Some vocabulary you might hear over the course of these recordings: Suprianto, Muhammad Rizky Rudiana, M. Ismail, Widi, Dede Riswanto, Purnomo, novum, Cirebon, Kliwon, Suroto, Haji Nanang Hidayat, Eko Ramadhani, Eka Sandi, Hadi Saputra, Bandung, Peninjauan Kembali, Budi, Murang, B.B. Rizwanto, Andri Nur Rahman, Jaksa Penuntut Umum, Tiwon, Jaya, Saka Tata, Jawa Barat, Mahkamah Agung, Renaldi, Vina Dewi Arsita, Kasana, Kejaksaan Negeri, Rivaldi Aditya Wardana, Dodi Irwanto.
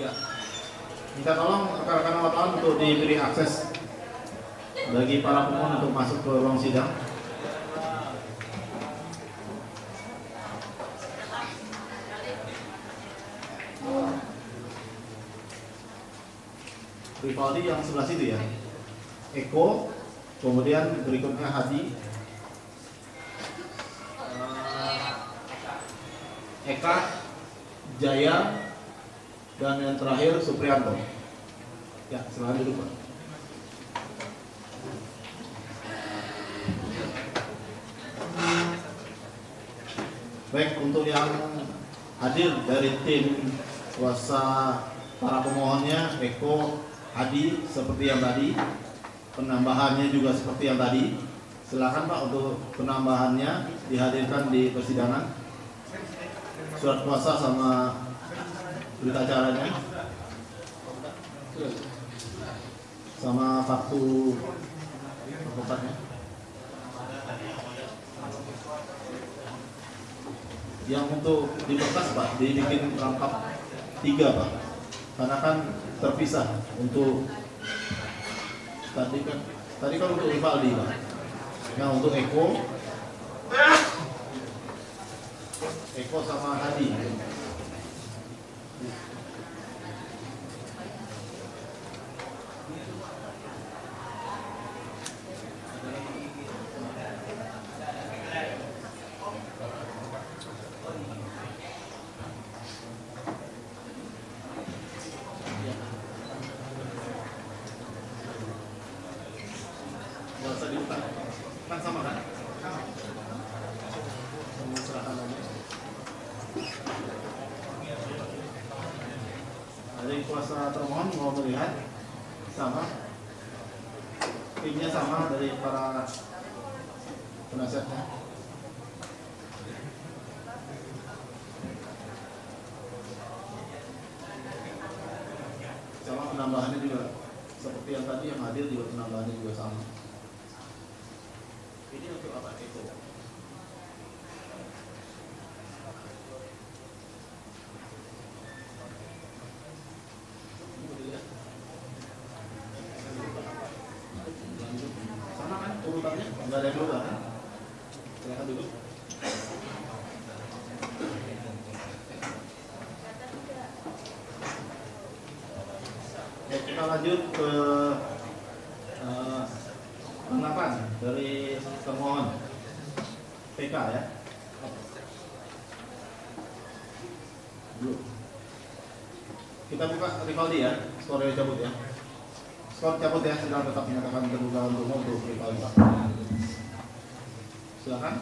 Ya. Minta tolong rekan-rekan wartawan untuk diberi akses bagi para pemohon untuk masuk ke ruang sidang. Rivaldi yang sebelah situ ya, Eko, kemudian berikutnya Hadi, Eka, Jaya, dan yang terakhir Suprianto. Ya, silahkan dulu Pak. Baik, untuk yang hadir dari tim kuasa para pemohonnya, Eko, Hadi seperti yang tadi, penambahannya juga seperti yang tadi. Silakan Pak untuk penambahannya dihadirkan di persidangan. Surat kuasa sama berita acaranya, sama fakta pokoknya. Yang untuk di berkas Pak dibikin rangkap 3 Pak, karena kan terpisah. Untuk tadi kan untuk Rivaldi Pak. Nah untuk Eko sama Hadi. Kuasa termohon mau melihat sama timnya, sama dari para penasihatnya. Sama penambahannya juga seperti yang tadi, yang hadir juga penambahannya juga sama. Ini untuk apa itu? Enggak ada dulu kan? Silakan dulu. Ya, kita lanjut ke penangkapan dari pemohon PK ya. Dulu. Kita buka Rivaldi ya, skornya cabut ya. Skor cabut ya, sedang tetap menyatakan terbuka untuk Rivaldi Pak. Silakan.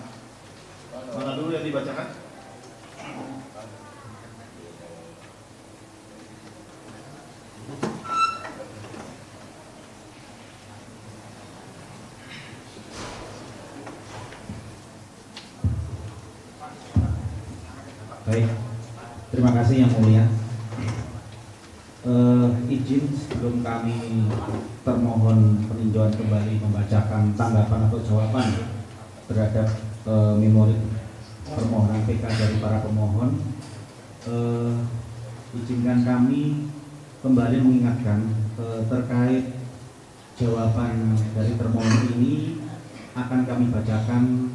Mana dulu yang dibacakan? Baik, terima kasih Yang Mulia. Izin sebelum kami termohon peninjauan kembali membacakan tanggapan atau jawaban terhadap memori permohonan PK dari para pemohon, izinkan kami kembali mengingatkan terkait jawaban dari termohon ini akan kami bacakan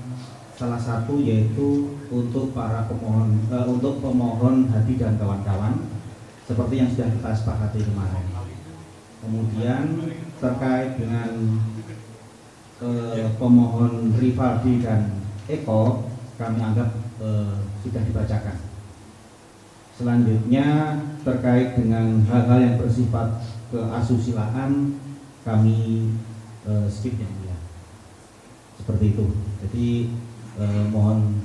salah satu, yaitu untuk para pemohon untuk pemohon Hadi dan kawan-kawan seperti yang sudah kita sepakati kemarin. Kemudian terkait dengan pemohon Rivaldi dan Eko kami anggap sudah dibacakan. Selanjutnya terkait dengan hal-hal yang bersifat keasusilaan kami skip yang mulia. Seperti itu. Jadi mohon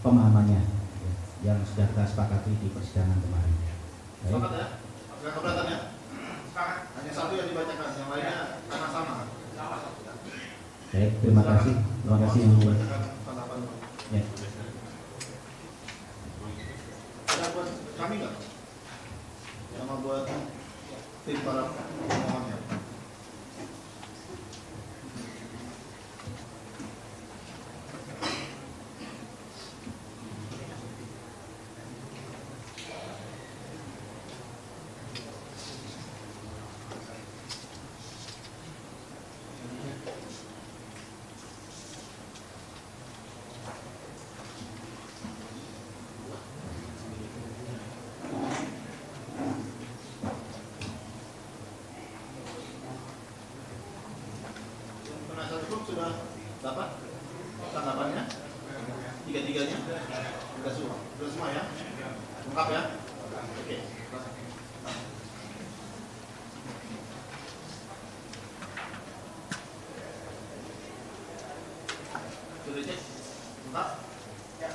pemahamannya yang sudah kita sepakati di persidangan kemarin. Sepakat ya? Enggak keberatan ya? Sepakat. Hanya satu yang dibacakan, yang lainnya karena sama. Baik, terima kasih Yang Mulia. Ya. Ada buat kami nggak? Sama buat tim para pemohonnya. sudah dapat tanggapannya? Tiga-tiganya? Sudah semua ya? Lengkap ya? Oke. Sudah cek? Lengkap?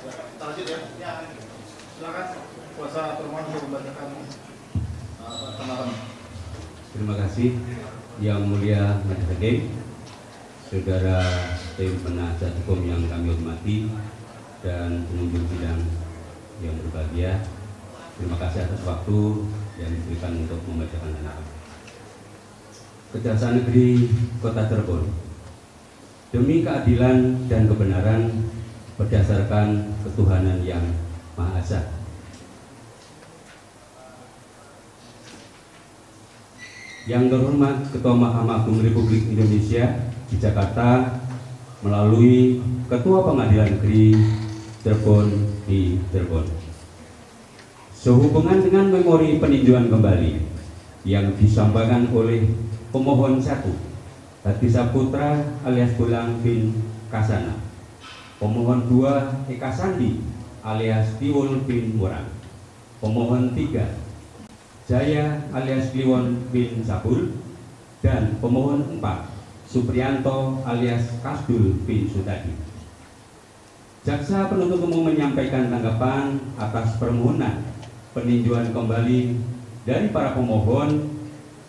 Kita lanjut ya? Ya. Silakan kuasa termohon untuk membacakan tanggapan. Terima kasih. Yang mulia Majelis Saudara tim penasihat hukum yang kami hormati dan pengunjung sidang yang berbahagia, terima kasih atas waktu yang diberikan untuk membacakan tanggapan. Kejaksaan Negeri Kota Cirebon, demi keadilan dan kebenaran berdasarkan ketuhanan yang Maha Esa. Yang terhormat Ketua Mahkamah Agung Republik Indonesia di Jakarta melalui Ketua Pengadilan Negeri Cirebon di Cirebon. Sehubungan dengan memori peninjauan kembali yang disampaikan oleh pemohon 1, Hadi Saputra alias Bolang bin Kasana, pemohon 2, Eka Sandi alias Tiwon bin Murang, pemohon 3, Jaya alias Kliwon bin Sapul, dan pemohon 4, Suprianto alias Kasdul bin Sudadi. Jaksa penuntut umum menyampaikan tanggapan atas permohonan peninjauan kembali dari para pemohon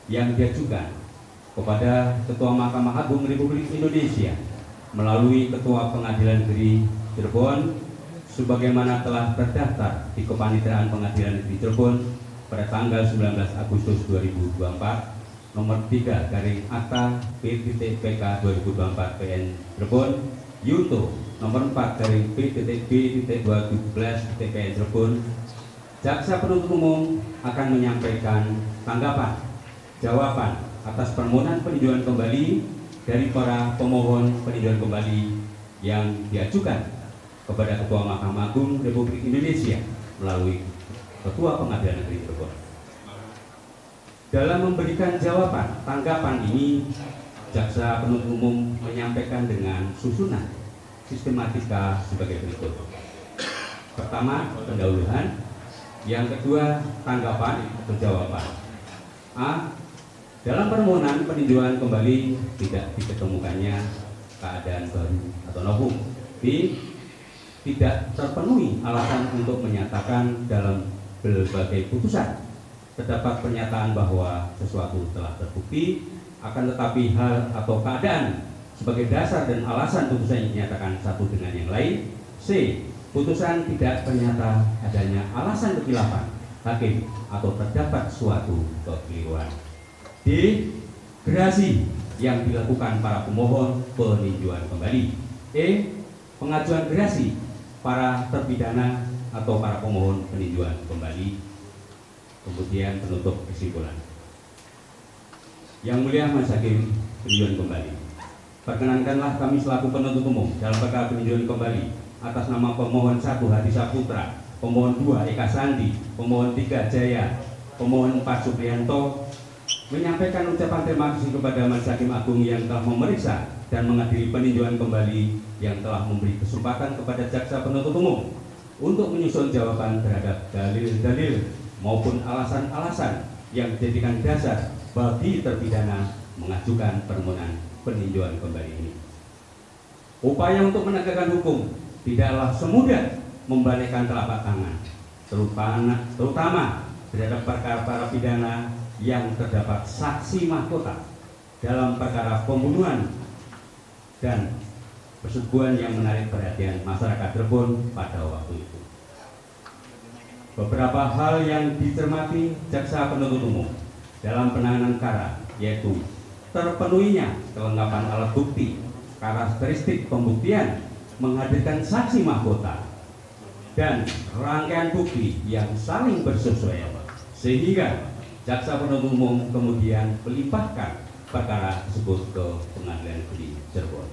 yang diajukan kepada Ketua Mahkamah Agung Republik Indonesia melalui Ketua Pengadilan Negeri Cirebon sebagaimana telah terdaftar di Kepaniteraan Pengadilan Negeri Cirebon pada tanggal 19 Agustus 2024 nomor 3 garing akta P.PK 2024 PN Cirebon Yunto nomor 4 garing P.B.217 TPN Cirebon. Jaksa penuntut umum akan menyampaikan tanggapan jawaban atas permohonan peninjauan kembali dari para pemohon peninjauan kembali yang diajukan kepada Ketua Mahkamah Agung Republik Indonesia melalui Ketua Pengadilan Negeri Cirebon. Dalam memberikan jawaban tanggapan ini, jaksa penuntut umum menyampaikan dengan susunan sistematika sebagai berikut. Pertama, pendahuluan. Yang kedua, tanggapan atau jawaban. A. Dalam permohonan peninjauan kembali tidak diketemukannya keadaan baru atau novum. B. Tidak terpenuhi alasan untuk menyatakan dalam berbagai putusan terdapat pernyataan bahwa sesuatu telah terbukti, akan tetapi hal atau keadaan sebagai dasar dan alasan putusan dinyatakan satu dengan yang lain. C. Putusan tidak ternyata adanya alasan kekilapan hakim atau terdapat suatu kekeliruan. D. Gerasi yang dilakukan para pemohon peninjauan kembali. E. Pengajuan gerasi para terpidana atau para pemohon peninjauan kembali. Kemudian penutup kesimpulan. Yang mulia Mas Hakim, peninjauan kembali. Perkenankanlah kami selaku penuntut umum dalam perkara peninjauan kembali atas nama pemohon 1 Hadi Saputra, pemohon 2 Eka Sandi, pemohon 3 Jaya, pemohon 4 Suprianto menyampaikan ucapan terima kasih kepada Mas Hakim Agung yang telah memeriksa dan mengadili peninjauan kembali yang telah memberi kesempatan kepada jaksa penuntut umum untuk menyusun jawaban terhadap dalil-dalil maupun alasan-alasan yang dijadikan dasar bagi terpidana mengajukan permohonan peninjauan kembali ini. Upaya untuk menegakkan hukum tidaklah semudah membalikkan telapak tangan, terutama terhadap perkara pidana yang terdapat saksi mahkota dalam perkara pembunuhan dan persetubuhan yang menarik perhatian masyarakat Cirebon pada waktu itu. Beberapa hal yang dicermati jaksa penuntut umum dalam penanganan perkara yaitu terpenuhinya kelengkapan alat bukti, karakteristik pembuktian, menghadirkan saksi mahkota, dan rangkaian bukti yang saling bersesuaian, sehingga jaksa penuntut umum kemudian melimpahkan perkara tersebut ke Pengadilan Negeri Cirebon.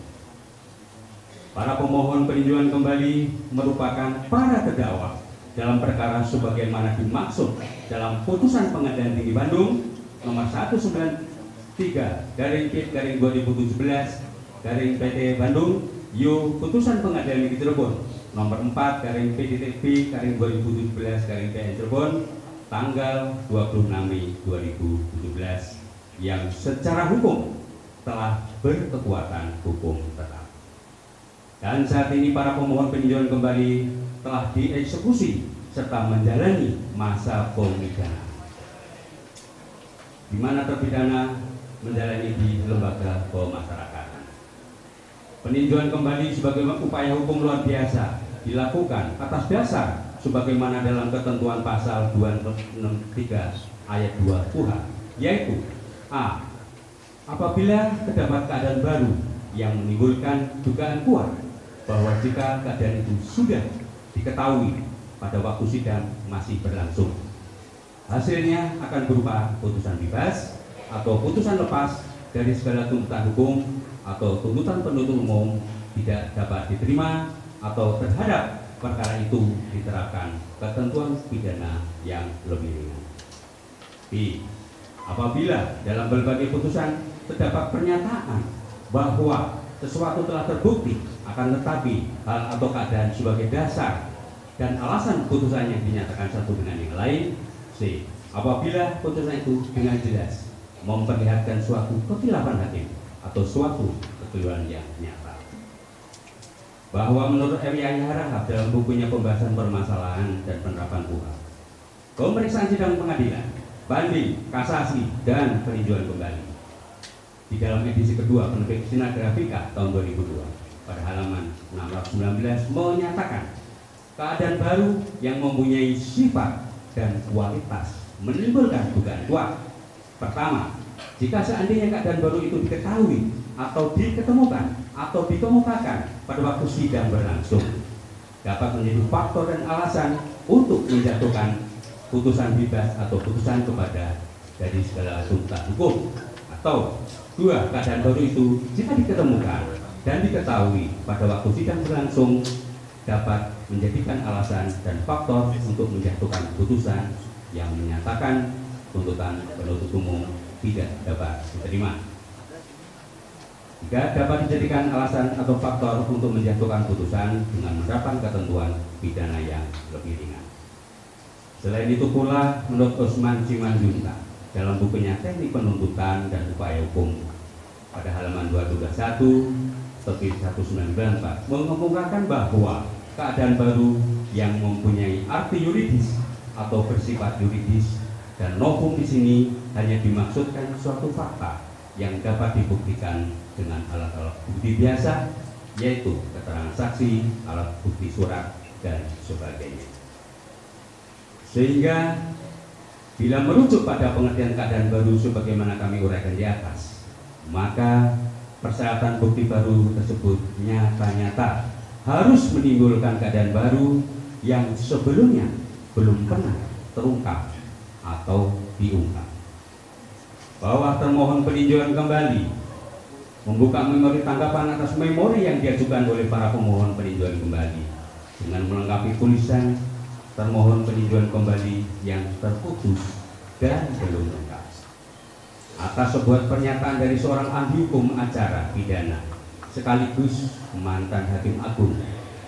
Para pemohon peninjauan kembali merupakan para terdakwa dalam perkara sebagaimana dimaksud dalam putusan Pengadilan Tinggi Bandung nomor 193 garing 2017 garing PT Bandung Yo Putusan Pengadilan Negeri Cirebon nomor 4 garing PDTB garing 2017 garing PN Cirebon tanggal 26 Mei 2017 yang secara hukum telah berkekuatan hukum tetap. Dan saat ini para pemohon peninjauan kembali telah dieksekusi serta menjalani masa pemidana, di mana terpidana menjalani di lembaga pemasyarakatan. Peninjauan kembali sebagai upaya hukum luar biasa dilakukan atas dasar sebagaimana dalam ketentuan pasal 263 ayat 2 KUHP, yaitu a. apabila terdapat keadaan baru yang menimbulkan dugaan kuat bahwa jika keadaan itu sudah diketahui pada waktu sidang masih berlangsung, hasilnya akan berupa putusan bebas atau putusan lepas dari segala tuntutan hukum atau tuntutan penuntut umum tidak dapat diterima atau terhadap perkara itu diterapkan ketentuan pidana yang lebih ringan. B. apabila dalam berbagai putusan terdapat pernyataan bahwa sesuatu telah terbukti, akan tetapi hal atau keadaan sebagai dasar dan alasan putusan yang dinyatakan satu dengan yang lain. C. apabila putusan itu dengan jelas memperlihatkan suatu kekhilafan hakim atau suatu kekeliruan yang nyata. Bahwa menurut M. Ismail dalam bukunya Pembahasan Permasalahan dan Penerapan KUHAP, pemeriksaan sidang pengadilan, banding, kasasi, dan peninjauan kembali di dalam edisi kedua penerbit Sinagrafika tahun 2002 pada halaman 619 menyatakan keadaan baru yang mempunyai sifat dan kualitas menimbulkan dugaan kuat. Pertama, jika seandainya keadaan baru itu diketahui atau diketemukan atau dikemukakan pada waktu sidang berlangsung, dapat menjadi faktor dan alasan untuk menjatuhkan putusan bebas atau putusan kepada dari segala tuntutan hukum. Atau dua, keadaan baru itu jika diketemukan dan diketahui pada waktu sidang berlangsung dapat menjadikan alasan dan faktor untuk menjatuhkan putusan yang menyatakan tuntutan penuntut umum tidak dapat diterima. Tiga, dapat dijadikan alasan atau faktor untuk menjatuhkan putusan dengan menerapkan ketentuan pidana yang lebih ringan. Selain itu pula, menurut Usman Simanjunta dalam bukunya Teknik Penuntutan dan Upaya Hukum pada halaman 221 terbit 194 mengemukakan bahwa keadaan baru yang mempunyai arti yuridis atau bersifat yuridis dan novum di sini hanya dimaksudkan suatu fakta yang dapat dibuktikan dengan alat-alat bukti biasa, yaitu keterangan saksi, alat bukti surat, dan sebagainya. Sehingga bila merujuk pada pengertian keadaan baru sebagaimana kami uraikan di atas, maka persyaratan bukti baru tersebut nyata-nyata harus menimbulkan keadaan baru yang sebelumnya belum pernah terungkap atau diungkap. Bahwa termohon peninjauan kembali membuka memori tanggapan atas memori yang diajukan oleh para pemohon peninjauan kembali dengan melengkapi tulisan termohon peninjauan kembali yang terputus dan belum lengkap atas sebuah pernyataan dari seorang ahli hukum acara pidana sekaligus mantan hakim agung,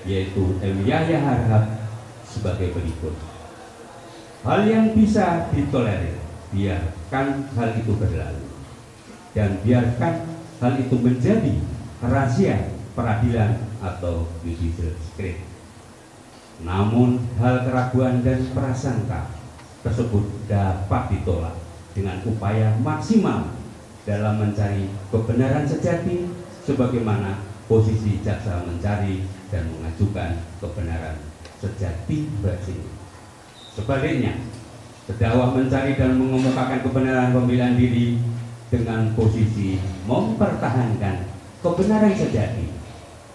yaitu M. Yahya sebagai berikut. Hal yang bisa ditolerir, biarkan hal itu berlalu, dan biarkan hal itu menjadi rahasia peradilan atau judicial secret. Namun hal keraguan dan prasangka tersebut dapat ditolak dengan upaya maksimal dalam mencari kebenaran sejati sebagaimana posisi jaksa mencari dan mengajukan kebenaran sejati versi. Sebaliknya, terdakwa mencari dan mengemukakan kebenaran pembelaan diri dengan posisi mempertahankan kebenaran sejati.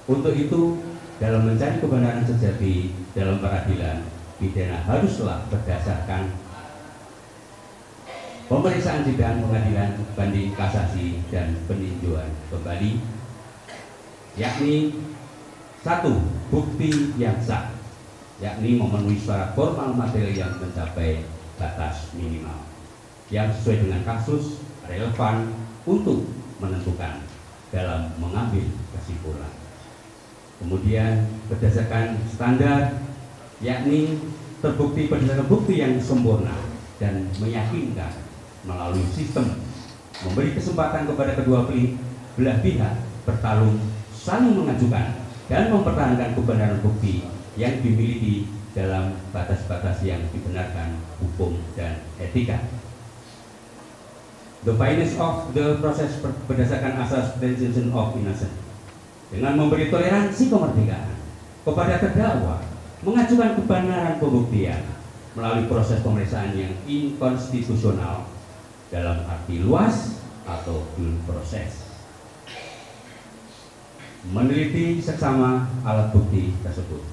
Untuk itu, dalam mencari kebenaran sejati dalam peradilan pidana haruslah berdasarkan pemeriksaan sidang pengadilan, banding, kasasi, dan peninjauan kembali, yakni satu, bukti yang sah, yakni memenuhi syarat formal material yang mencapai batas minimal yang sesuai dengan kasus relevan untuk menentukan dalam mengambil kesimpulan. Kemudian berdasarkan standar, yakni terbukti berdasarkan bukti yang sempurna dan meyakinkan melalui sistem memberi kesempatan kepada kedua belah pihak bertarung, saling mengajukan dan mempertahankan kebenaran bukti yang dimiliki dalam batas-batas yang dibenarkan hukum dan etika. The fairness of the process berdasarkan asas presumption of innocence, dengan memberi toleransi kemerdekaan kepada terdakwa mengajukan kebenaran pembuktian melalui proses pemeriksaan yang inkonstitusional dalam arti luas atau due proses, meneliti seksama alat bukti tersebut.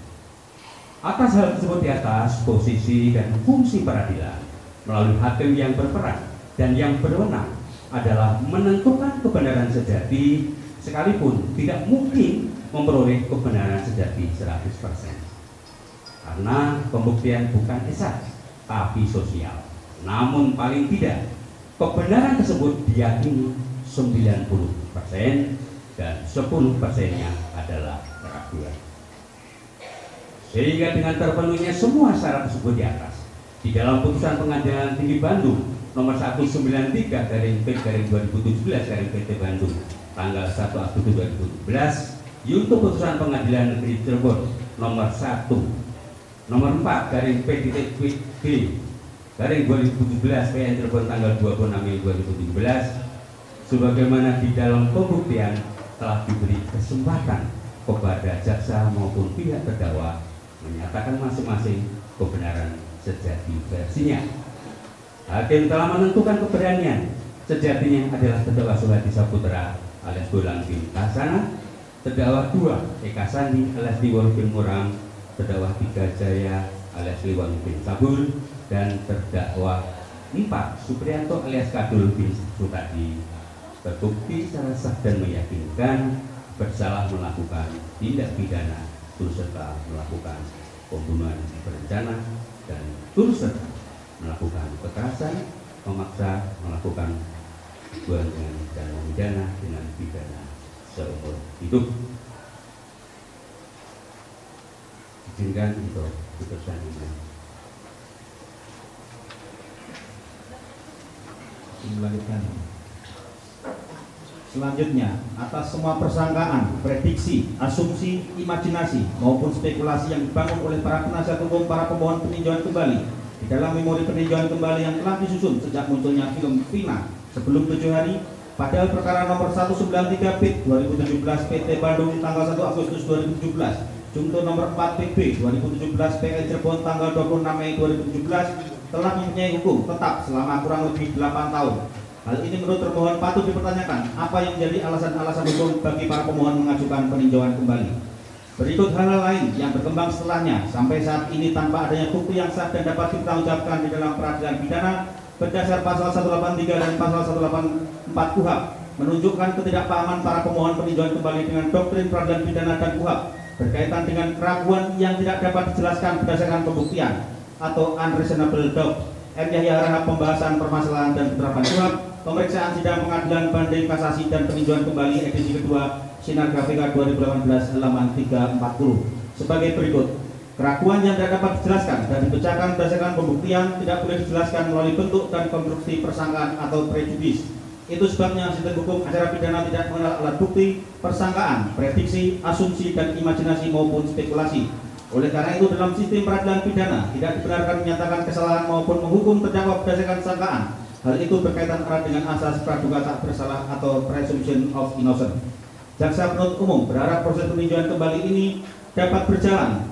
Atas hal tersebut di atas posisi dan fungsi peradilan melalui hakim yang berperan dan yang berwenang adalah menentukan kebenaran sejati, sekalipun tidak mungkin memperoleh kebenaran sejati 100%. Karena pembuktian bukan esat, tapi sosial. Namun paling tidak, kebenaran tersebut diyakini 90% dan 10%-nya adalah keraguan. Sehingga dengan terpenuhnya semua syarat tersebut di atas, di dalam putusan Pengadilan Tinggi Bandung nomor 193/2017 Bandung tanggal 1 Agustus 2017 yaitu putusan Pengadilan Negeri Cirebon nomor 1 nomor 4 /PDTB/2017 PN Cirebon tanggal 26 Mei 2017 sebagaimana di dalam pembuktian telah diberi kesempatan kepada jaksa maupun pihak terdakwa menyatakan masing-masing kebenaran sejati versinya. Hakim telah menentukan keberanian sejatinya adalah terdakwa Sudadi Saputra alias Bolang bin Kasana, terdakwa 2 Eka Sandi alias Tiwon bin Murang, terdakwa 3 Jaya alias Kliwon bin Sapul, dan terdakwa 4 Suprianto alias Kasdul bin Sudadi terbukti secara sah dan meyakinkan bersalah melakukan tindak pidana turut serta melakukan pembunuhan berencana dan turut serta melakukan kekerasan, memaksa, melakukan tuduhan dan memidana dengan pidana seumur hidup. Izinkan untuk putusan ini. Selanjutnya, atas semua persangkaan, prediksi, asumsi, imajinasi maupun spekulasi yang dibangun oleh para penasihat hukum para pemohon peninjauan kembali di dalam memori peninjauan kembali yang telah disusun sejak munculnya film Vina sebelum 7 hari, padahal perkara nomor 193/2017 PT Bandung tanggal 1 Agustus 2017, jungto nomor 4/PB/2017 PN Cirebon tanggal 26 Mei 2017 telah mempunyai hukum tetap selama kurang lebih 8 tahun. Hal ini menurut termohon patut dipertanyakan apa yang menjadi alasan-alasan hukum bagi para pemohon mengajukan peninjauan kembali. Berikut hal-hal lain yang berkembang setelahnya sampai saat ini tanpa adanya bukti yang sah dan dapat dipertanggungjawabkan di dalam peradilan pidana berdasar pasal 183 dan pasal 184 KUHAP menunjukkan ketidakpahaman para pemohon peninjauan kembali dengan doktrin peradilan pidana dan KUHAP berkaitan dengan keraguan yang tidak dapat dijelaskan berdasarkan pembuktian atau unreasonable doubt. Pembahasan permasalahan dan penerapan KUHAP, pemeriksaan sidang pengadilan banding kasasi dan peninjauan kembali edisi kedua Sinar KPK 2018 halaman 340 sebagai berikut. Keraguan yang tidak dapat dijelaskan dan dipecahkan berdasarkan pembuktian tidak boleh dijelaskan melalui bentuk dan konstruksi persangkaan atau prejudis. Itu sebabnya sistem hukum acara pidana tidak mengenal alat bukti, persangkaan, prediksi, asumsi, dan imajinasi maupun spekulasi. Oleh karena itu dalam sistem peradilan pidana tidak dibenarkan menyatakan kesalahan maupun menghukum terdakwa berdasarkan sangkaan. Hal itu berkaitan erat dengan asas praduga tak bersalah atau presumption of innocence. Jaksa penuntut umum berharap proses peninjauan kembali ini dapat berjalan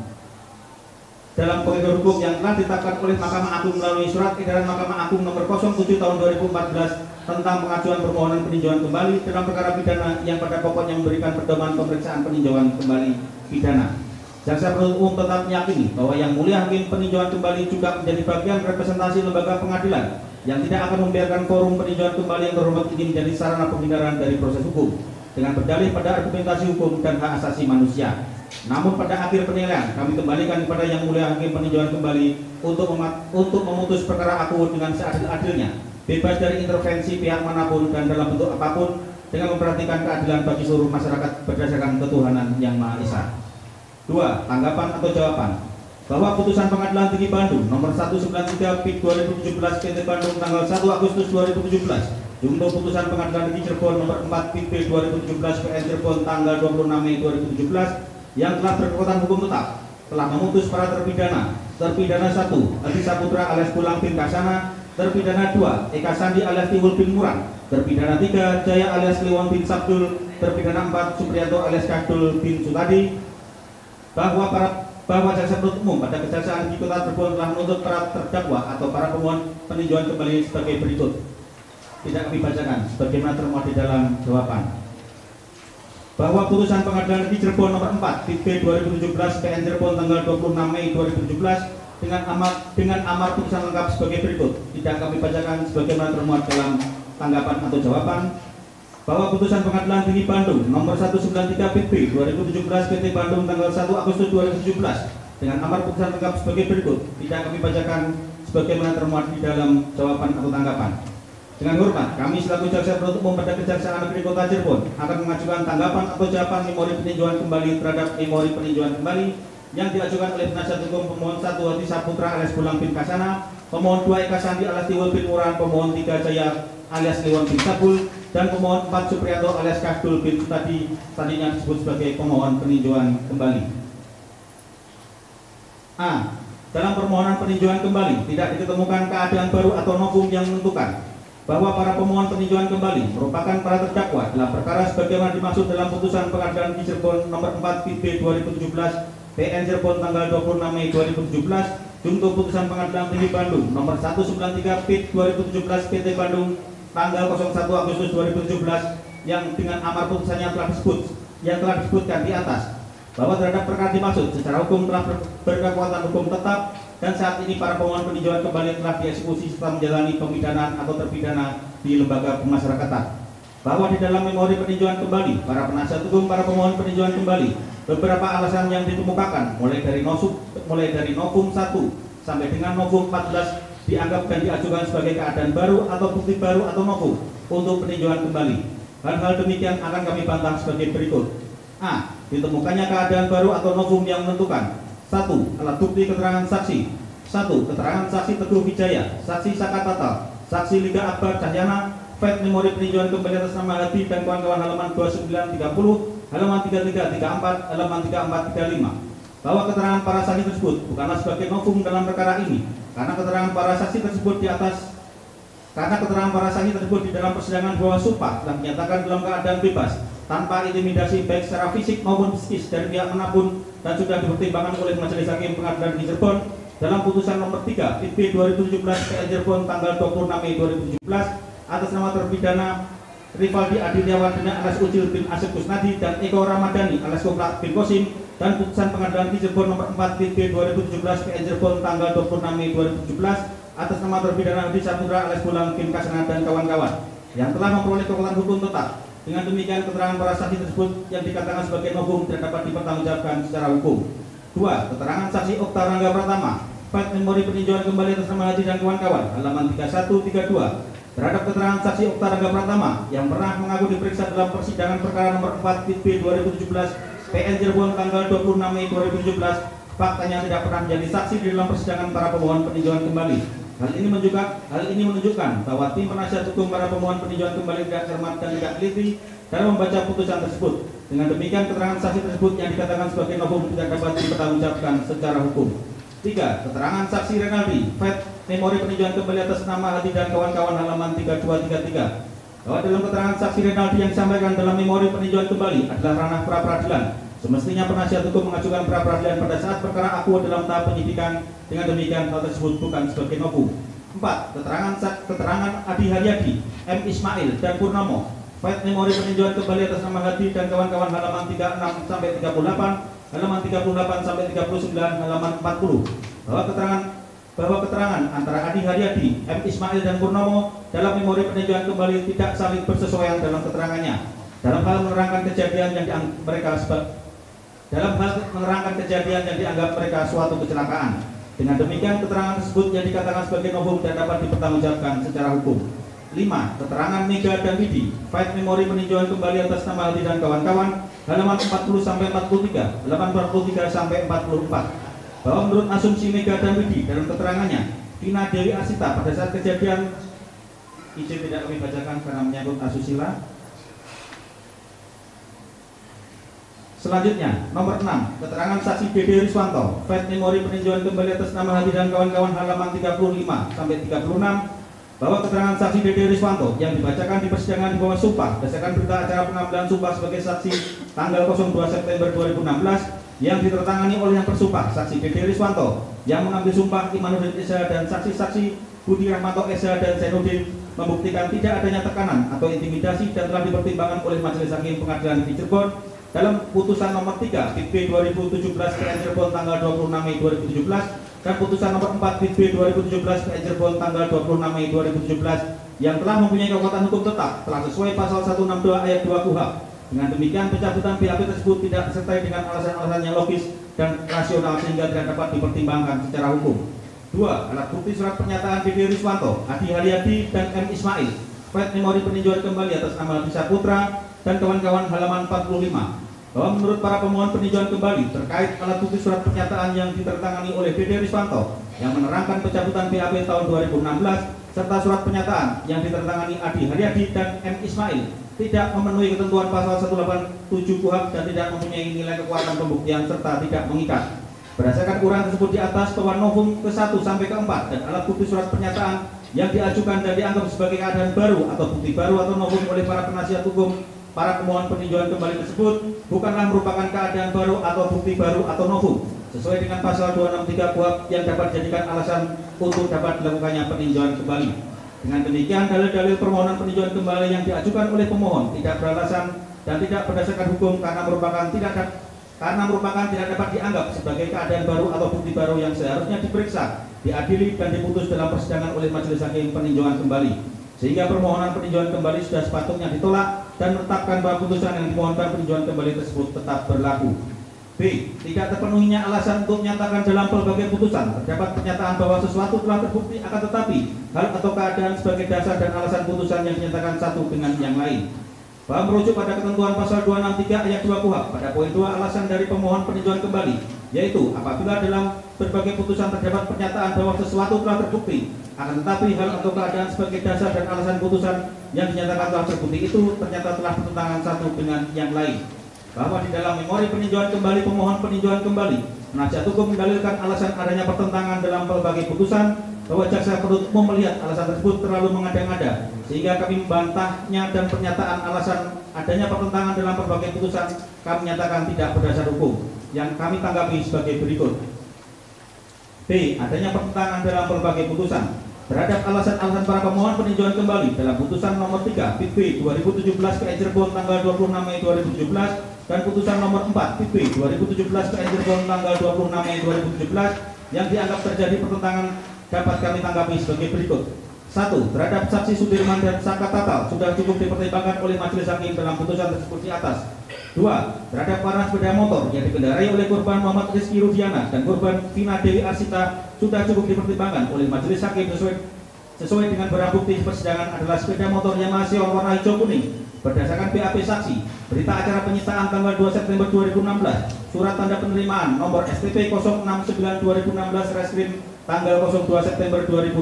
dalam koridor hukum yang telah ditetapkan oleh Mahkamah Agung melalui surat edaran Mahkamah Agung nomor 07 tahun 2014 tentang pengajuan permohonan peninjauan kembali dalam perkara pidana yang pada pokoknya memberikan pedoman pemeriksaan peninjauan kembali pidana. Jaksa penuntut umum tetap meyakini bahwa yang mulia hakim peninjauan kembali juga menjadi bagian representasi lembaga pengadilan yang tidak akan membiarkan forum peninjauan kembali yang terhormat ini menjadi sarana penghindaran dari proses hukum dengan berdalih pada argumentasi hukum dan hak asasi manusia. Namun pada akhir penilaian kami kembalikan kepada yang mulia hakim peninjauan kembali untuk memutus perkara aku dengan seadil-adilnya, bebas dari intervensi pihak manapun dan dalam bentuk apapun, dengan memperhatikan keadilan bagi seluruh masyarakat berdasarkan ketuhanan yang Maha Esa. 2. Tanggapan atau jawaban bahwa putusan Pengadilan Tinggi Bandung nomor 193 PIT 2017 PT Bandung tanggal 1 Agustus 2017 jumto putusan Pengadilan Negeri Cirebon nomor 4 PP 2017 PN Cirebon tanggal 26 Mei 2017 yang telah berkekuatan hukum tetap telah memutus para terpidana Terpidana 1, Adi Saputra alias Bolang bin Kasana. Terpidana 2, Eka Sandi alias Tiwon bin Murang. Terpidana 3, Jaya alias Kliwon bin Sapul. Terpidana 4, Suprianto alias Kasdul bin Sudadi. Bahwa jaksa penuntut umum pada Kejaksaan Negeri Kota Cirebon telah menuntut para terdakwa atau para pemohon peninjauan kembali sebagai berikut. Tidak kami bacakan sebagaimana termuat di dalam jawaban. Bahwa putusan Pengadilan Negeri Cirebon nomor 4 PB 2017 PN Cirebon tanggal 26 Mei 2017 dengan amar putusan lengkap sebagai berikut. Tidak kami bacakan sebagaimana termuat dalam tanggapan atau jawaban. Bahwa putusan Pengadilan Tinggi Bandung nomor 193 PB 2017 PT Bandung tanggal 1 Agustus 2017 dengan amar putusan lengkap sebagai berikut. Tidak kami bacakan sebagaimana termuat di dalam jawaban atau tanggapan. Dengan hormat, kami selaku jaksa penuntut umum pada Kejaksaan Negeri Kota Cirebon akan mengajukan tanggapan atau jawaban memori peninjauan kembali terhadap memori peninjauan kembali yang diajukan oleh penasihat hukum pemohon 1 Adi Saputra alias Bolang bin Kasana, pemohon 2 Eka Sandi alias Tiwon bin Murang, pemohon 3 Jaya alias Kliwon bin Sapul, dan pemohon 4 Suprianto alias Kasdul bin Sudadi tadinya disebut sebagai pemohon peninjauan kembali. A. Dalam permohonan peninjauan kembali tidak ditemukan keadaan baru atau novum yang menentukan bahwa para pemohon peninjauan kembali merupakan para terdakwa dalam perkara sebagaimana dimaksud dalam putusan Pengadilan Negeri Cirebon nomor 4 PB 2017 PN Cirebon tanggal 26 Mei 2017 jungto putusan Pengadilan Negeri Bandung nomor 193 PIT 2017 PT Bandung tanggal 01 Agustus 2017 yang dengan amar putusannya yang telah disebutkan di atas bahwa terhadap perkara dimaksud secara hukum telah berkekuatan hukum tetap dan saat ini para pemohon peninjauan kembali telah dieksekusi setelah menjalani pemidanaan atau terpidana di lembaga pemasyarakatan. Bahwa di dalam memori peninjauan kembali, para penasihat hukum, para pemohon peninjauan kembali, beberapa alasan yang dikemukakan mulai dari novum 1 sampai dengan novum 14 dianggap dan diajukan sebagai keadaan baru atau bukti baru atau novum untuk peninjauan kembali. Hal-hal demikian akan kami bantah sebagai berikut. A. Ditemukannya keadaan baru atau novum yang menentukan 1. Alat bukti keterangan saksi. 1. Keterangan saksi Teguh Wijaya, saksi Sakatata, saksi Liga Akbar Cahyana, Fed memori peninjauan kembali atas nama Hadi dan kawan-kawan halaman 2930, halaman 3334, halaman 3435. Bahwa keterangan para saksi tersebut bukanlah sebagai novum dalam perkara ini, karena keterangan para saksi tersebut di dalam persidangan bahwa sumpah telah menyatakan dalam keadaan bebas tanpa intimidasi baik secara fisik maupun psikis dari pihak manapun dan sudah dipertimbangkan oleh Majelis Hakim Pengadilan Negeri Cirebon dalam putusan nomor 3 PB 2017 PN Cirebon tanggal 26 Mei 2017 atas nama terpidana Rivaldi Aditya Wardana alias Ucil bin Asep Kusnadi dan Eko Ramadhani alias Koprak bin Kosim dan putusan Pengadilan Negeri Cirebon nomor 4 PB 2017 PN Cirebon tanggal 26 Mei 2017 atas nama terpidana Adi Saputra alias Bolang bin Kasana dan kawan-kawan yang telah memperoleh kekuatan hukum tetap. Dengan demikian keterangan para saksi tersebut yang dikatakan sebagai novum tidak dapat dipertanggungjawabkan secara hukum. 2. Keterangan saksi Okta Rangga Pratama, Fed memori peninjauan kembali atas nama Hadi dan kawan-kawan, halaman 3132. Terhadap keterangan saksi Okta Rangga Pratama yang pernah mengaku diperiksa dalam persidangan perkara nomor 4 PB 2017 PN Cirebon tanggal 26 Mei 2017 faktanya tidak pernah menjadi saksi di dalam persidangan para pemohon peninjauan kembali. Hal ini menunjukkan bahwa tim penasihat hukum para pemohon peninjauan kembali tidak cermat dan tidak teliti dalam membaca putusan tersebut. Dengan demikian keterangan saksi tersebut yang dikatakan sebagai novum tidak dapat dipertanggungjawabkan secara hukum. 3. Keterangan saksi Renaldi, Fed memori peninjauan kembali atas nama Hadi dan kawan-kawan halaman 3233. Bahwa dalam keterangan saksi Renaldi yang disampaikan dalam memori peninjauan kembali adalah ranah pra peradilan. Semestinya penasihat hukum mengajukan pra peradilan pada saat perkara akuo dalam tahap penyidikan. Dengan demikian hal tersebut bukan sebagai novum. 4. Keterangan Adi Haryadi, M. Ismail dan Purnomo, Fed memori peninjauan kembali atas nama Hadi dan kawan-kawan halaman 36 sampai 38, halaman 38 sampai 39, halaman 40. Bahwa keterangan antara Adi Haryadi, M. Ismail dan Purnomo dalam memori peninjauan kembali tidak saling bersesuaian dalam keterangannya. Dalam hal menerangkan kejadian yang dianggap mereka suatu kecelakaan. Dengan demikian keterangan tersebut yang dikatakan sebagai novum dan dapat dipertanggungjawabkan secara hukum. 5. Keterangan Mega dan Widi. File memori peninjauan kembali atas nama Aldi dan kawan-kawan, halaman 40-43, 843-44. Bahwa menurut asumsi Mega dan Widi dalam keterangannya, Vina Dewi Arsita pada saat kejadian, izin tidak kami bacakan karena menyangkut asusila. Selanjutnya, nomor 6, keterangan saksi B.B. Rizwanto, file memori peninjauan kembali atas nama Hadi dan kawan-kawan, halaman 35-36, bahwa keterangan saksi B.B. Rizwanto yang dibacakan di persidangan di bawah sumpah berdasarkan berita acara pengambilan sumpah sebagai saksi tanggal 02 September 2016 yang ditertangani oleh yang bersumpah saksi B.B. Rizwanto yang mengambil sumpah Imanuddin Esa dan saksi-saksi Budi Rahmanto Esa dan Zainuddin membuktikan tidak adanya tekanan atau intimidasi dan telah dipertimbangkan oleh Majelis Hakim Pengadilan Negeri Cirebon dalam putusan nomor 3 BB 2017 PN Cirebon tanggal 26 Mei 2017 dan putusan nomor 4 BB 2017 PN Cirebon tanggal 26 Mei 2017 yang telah mempunyai kekuatan hukum tetap telah sesuai pasal 162 ayat 2 KUHP. Dengan demikian pencabutan BAP tersebut tidak disertai dengan alasan-alasan yang logis dan rasional sehingga tidak dapat dipertimbangkan secara hukum. 2. Alat bukti surat pernyataan Dede Riswanto, Adi Haryadi dan M. Ismail, file memori peninjauan kembali atas nama Lisa Putra dan kawan-kawan, halaman 45, bahwa menurut para pemohon peninjauan kembali terkait alat bukti surat pernyataan yang ditertangani oleh Dede Riswanto yang menerangkan pencabutan BAP tahun 2016 serta surat pernyataan yang ditertangani Adi Haryadi dan M. Ismail tidak memenuhi ketentuan pasal 187 KUHP dan tidak mempunyai nilai kekuatan pembuktian serta tidak mengikat. Berdasarkan uraian tersebut di atas, pemohon novum ke-1 sampai ke-4 dan alat bukti surat pernyataan yang diajukan dan dianggap sebagai keadaan baru atau bukti baru atau novum oleh para penasihat hukum para pemohon peninjauan kembali tersebut bukanlah merupakan keadaan baru atau bukti baru atau novum sesuai dengan pasal 263 KUHP yang dapat dijadikan alasan untuk dapat dilakukannya peninjauan kembali. Dengan demikian, dalil-dalil permohonan peninjauan kembali yang diajukan oleh pemohon tidak beralasan dan tidak berdasarkan hukum karena merupakan tidak dapat dianggap sebagai keadaan baru atau bukti baru yang seharusnya diperiksa, diadili dan diputus dalam persidangan oleh Majelis Hakim Peninjauan Kembali. Sehingga permohonan peninjauan kembali sudah sepatutnya ditolak dan menetapkan bahwa putusan yang dimohonkan peninjauan kembali tersebut tetap berlaku. B. Tidak terpenuhinya alasan untuk menyatakan dalam pelbagai putusan terdapat pernyataan bahwa sesuatu telah terbukti akan tetapi hal atau keadaan sebagai dasar dan alasan putusan yang dinyatakan satu dengan yang lain. Bahwa merujuk pada ketentuan pasal 263 ayat 2 KUHP pada poin 2 alasan dari pemohon peninjauan kembali, yaitu apabila dalam berbagai putusan terdapat pernyataan bahwa sesuatu telah terbukti akan tetapi hal atau keadaan sebagai dasar dan alasan putusan yang dinyatakan telah terbukti itu ternyata telah bertentangan satu dengan yang lain. Bahwa di dalam memori peninjauan kembali pemohon peninjauan kembali penasihat hukum mendalilkan alasan adanya pertentangan dalam pelbagai putusan bahwa jaksa penuntut umum melihat alasan tersebut terlalu mengada-ngada sehingga kami membantahnya dan pernyataan alasan adanya pertentangan dalam pelbagai putusan kami nyatakan tidak berdasar hukum yang kami tanggapi sebagai berikut. B. Adanya pertentangan dalam pelbagai putusan terhadap alasan-alasan para pemohon peninjauan kembali dalam putusan nomor 3 PB 2017 KN Cirebon tanggal 26 Mei 2017 dan putusan nomor 4 PB 2017 KN Cirebon tanggal 26 Mei 2017 yang dianggap terjadi pertentangan dapat kami tanggapi sebagai berikut. 1. Terhadap saksi Sudirman dan Saka Tatal sudah cukup dipertimbangkan oleh Majelis Hakim dalam putusan tersebut di atas. 2. Terhadap para sepeda motor yang dikendarai oleh korban Muhammad Rizky Rudiana dan korban Vina Dewi Arsita sudah cukup dipertimbangkan oleh Majelis Hakim sesuai dengan barang bukti persidangan adalah sepeda motor Yamaha warna hijau kuning berdasarkan BAP saksi berita acara penyitaan tanggal 2 September 2016 surat tanda penerimaan nomor STP 069 2016 Reskrim tanggal 02 September 2016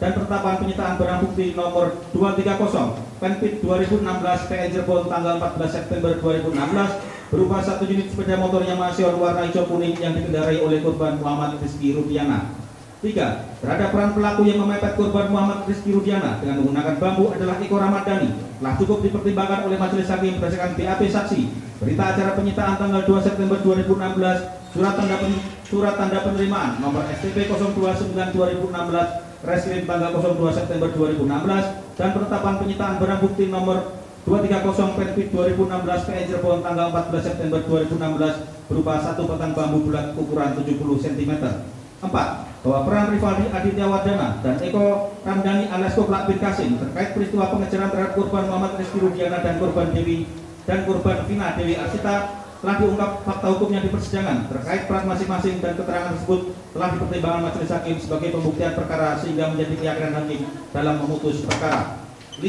dan penetapan penyitaan barang bukti nomor 230 Penpid 2016 PN Cirebon tanggal 14 September 2016 berupa 1 unit sepeda motor Yamaha warna hijau kuning yang dikendarai oleh korban Muhammad Rizky Rudiana. 3. Terhadap peran pelaku yang memepet korban Muhammad Rizky Rudiana dengan menggunakan bambu adalah Eko Ramadhani telah cukup dipertimbangkan oleh Majelis Hakim berdasarkan BAP saksi berita acara penyitaan tanggal 2 September 2016 surat tanda penerimaan nomor STP 029 2016 Reskrim tanggal 02 September 2016 dan penetapan penyitaan barang bukti nomor 230 Penpid 2016 PN Cirebon tanggal 14 September 2016 berupa 1 batang bambu bulat ukuran 70 cm. 4. Bahwa peran Rivaldi Aditya Wardana dan Eko Ramadhani alias Koplak bin Kasim terkait peristiwa pengejaran terhadap korban Muhammad Rizky Rudiana dan korban Vina Dewi Arsita telah diungkap fakta hukum yang di persidangan terkait peran masing-masing dan keterangan tersebut telah dipertimbangkan majelis hakim sebagai pembuktian perkara sehingga menjadi keyakinan hakim dalam memutus perkara. 5.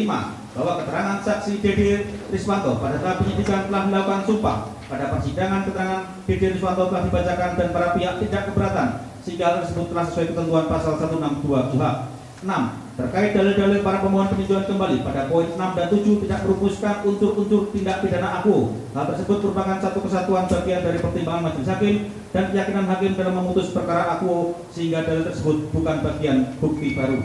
Bahwa keterangan saksi Dede Riswanto pada tahap penyidikan telah melakukan sumpah. Pada persidangan keterangan Dede Riswanto telah dibacakan dan para pihak tidak keberatan sehingga hal tersebut telah sesuai ketentuan pasal 162 KUHP. 6. Terkait dalil-dalil para pemohon peninjauan kembali pada poin 6 dan 7 tidak merumuskan unsur-unsur tindak pidana aku. Hal tersebut merupakan satu kesatuan bagian dari pertimbangan majelis hakim dan keyakinan hakim dalam memutus perkara aku sehingga dalil tersebut bukan bagian bukti baru.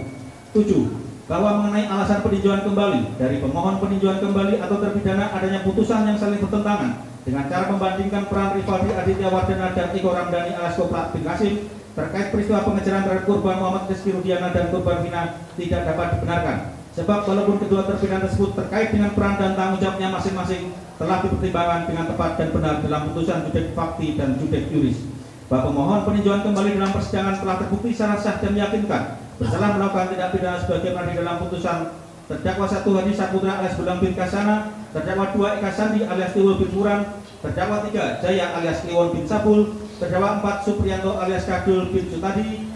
7. Bahwa mengenai alasan peninjauan kembali dari pemohon peninjauan kembali atau terpidana adanya putusan yang saling bertentangan dengan cara membandingkan peran Rivaldi Aditya Wardana dan Eko Ramadhani alias Koprat bin Kasim terkait peristiwa pengejaran terhadap korban Muhammad Rizky Rudiana dan korban Vina tidak dapat dibenarkan sebab walaupun kedua terpidana tersebut terkait dengan peran dan tanggung jawabnya masing-masing telah dipertimbangkan dengan tepat dan benar dalam putusan judek fakti dan judek juris. Bahwa pemohon peninjauan kembali dalam persidangan telah terbukti secara sah dan meyakinkan bersalah melakukan tindak pidana sebagaimana di dalam putusan terdakwa 1 Hadi Saputra alias Bolang bin Kasana, terdakwa 2 Eka Sandi alias Tiwon bin Murang, terdakwa 3 Jaya alias Kliwon bin Sapul, terdakwa 4 Suprianto alias Kasdul bin Sudadi,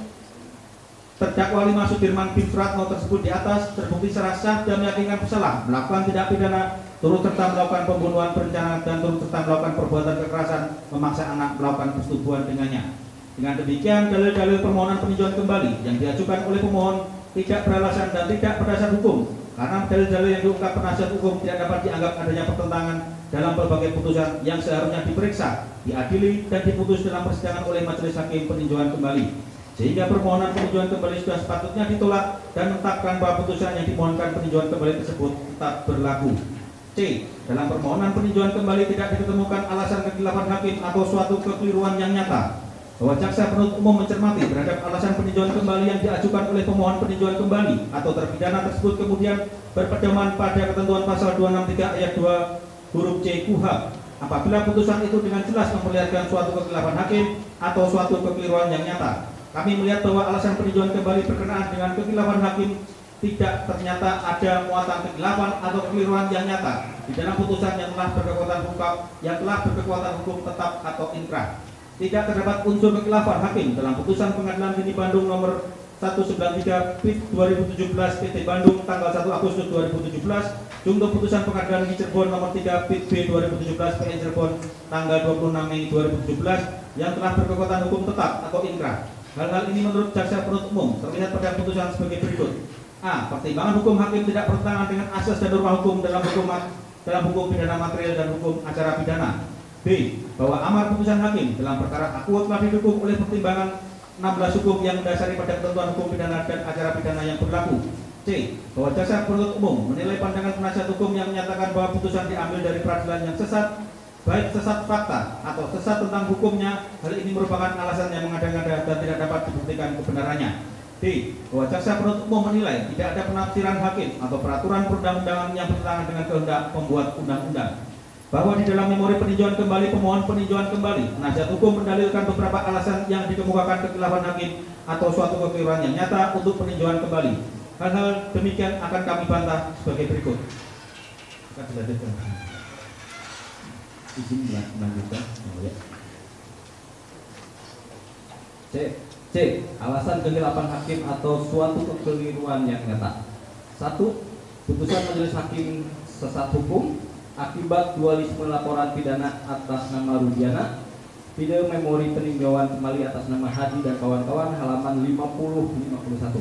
terdakwa 5 Sudirman bin Suratno tersebut di atas terbukti secara sah dan meyakinkan bersalah melakukan tindak pidana turut serta melakukan pembunuhan berencana dan turut serta melakukan perbuatan kekerasan memaksa anak melakukan persetubuhan dengannya. Dengan demikian, dalil-dalil permohonan peninjauan kembali yang diajukan oleh pemohon tidak beralasan dan tidak berdasar hukum karena dalil-dalil yang diungkap penasihat hukum tidak dapat dianggap adanya pertentangan dalam berbagai putusan yang seharusnya diperiksa, diadili, dan diputus dalam persidangan oleh majelis hakim peninjauan kembali. Sehingga permohonan peninjauan kembali sudah sepatutnya ditolak dan menetapkan bahwa putusan yang dimohonkan peninjauan kembali tersebut tetap berlaku. C. Dalam permohonan peninjauan kembali tidak ditemukan alasan kekeliruan hakim atau suatu kekeliruan yang nyata. Bahwa jaksa penuntut umum mencermati terhadap alasan peninjauan kembali yang diajukan oleh pemohon peninjauan kembali atau terpidana tersebut kemudian berpedoman pada ketentuan pasal 263 ayat 2 huruf C KUHAP apabila putusan itu dengan jelas memperlihatkan suatu kekeliruan hakim atau suatu kekeliruan yang nyata. Kami melihat bahwa alasan peninjauan kembali berkenaan dengan kekeliruan hakim tidak ternyata ada muatan kekeliruan atau kekeliruan yang nyata di dalam putusan yang telah berkekuatan hukum tetap atau inkrah. Tidak terdapat unsur kekhilafan hakim dalam putusan Pengadilan Tinggi Bandung nomor 193 PIT 2017 PT Bandung tanggal 1 Agustus 2017 jungto putusan Pengadilan Negeri Cirebon nomor 3 PIT B 2017 PN Cirebon tanggal 26 Mei 2017 yang telah berkekuatan hukum tetap atau inkrah. Hal-hal ini menurut jaksa penuntut umum terlihat pada putusan sebagai berikut. A. Pertimbangan hukum hakim tidak bertentangan dengan asas dan norma hukum dalam hukum pidana material dan hukum acara pidana. B. Bahwa amar putusan hakim dalam perkara aku telah didukung oleh pertimbangan 16 hukum yang mendasari pada ketentuan hukum pidana dan acara pidana yang berlaku. C. Bahwa jaksa penuntut umum menilai pandangan penasihat hukum yang menyatakan bahwa putusan diambil dari peradilan yang sesat, baik sesat fakta atau sesat tentang hukumnya. Hal ini merupakan alasan yang mengada-ngada dan tidak dapat dibuktikan kebenarannya. D. Bahwa jaksa penuntut umum menilai tidak ada penafsiran hakim atau peraturan perundang-undangan yang bertentangan dengan kehendak pembuat undang-undang. Bahwa di dalam memori peninjauan kembali pemohon peninjauan kembali penasihat hukum mendalilkan beberapa alasan yang dikemukakan kekeliruan hakim atau suatu kekeliruan yang nyata untuk peninjauan kembali. Hal-hal demikian akan kami bantah sebagai berikut. Izin melanjutkan. C. Alasan kekeliruan hakim atau suatu kekeliruan yang nyata. 1. Putusan majelis hakim sesat hukum akibat dualisme laporan pidana atas nama Rudiana, video memori peninjauan kembali atas nama Hadi dan kawan-kawan halaman 50-51.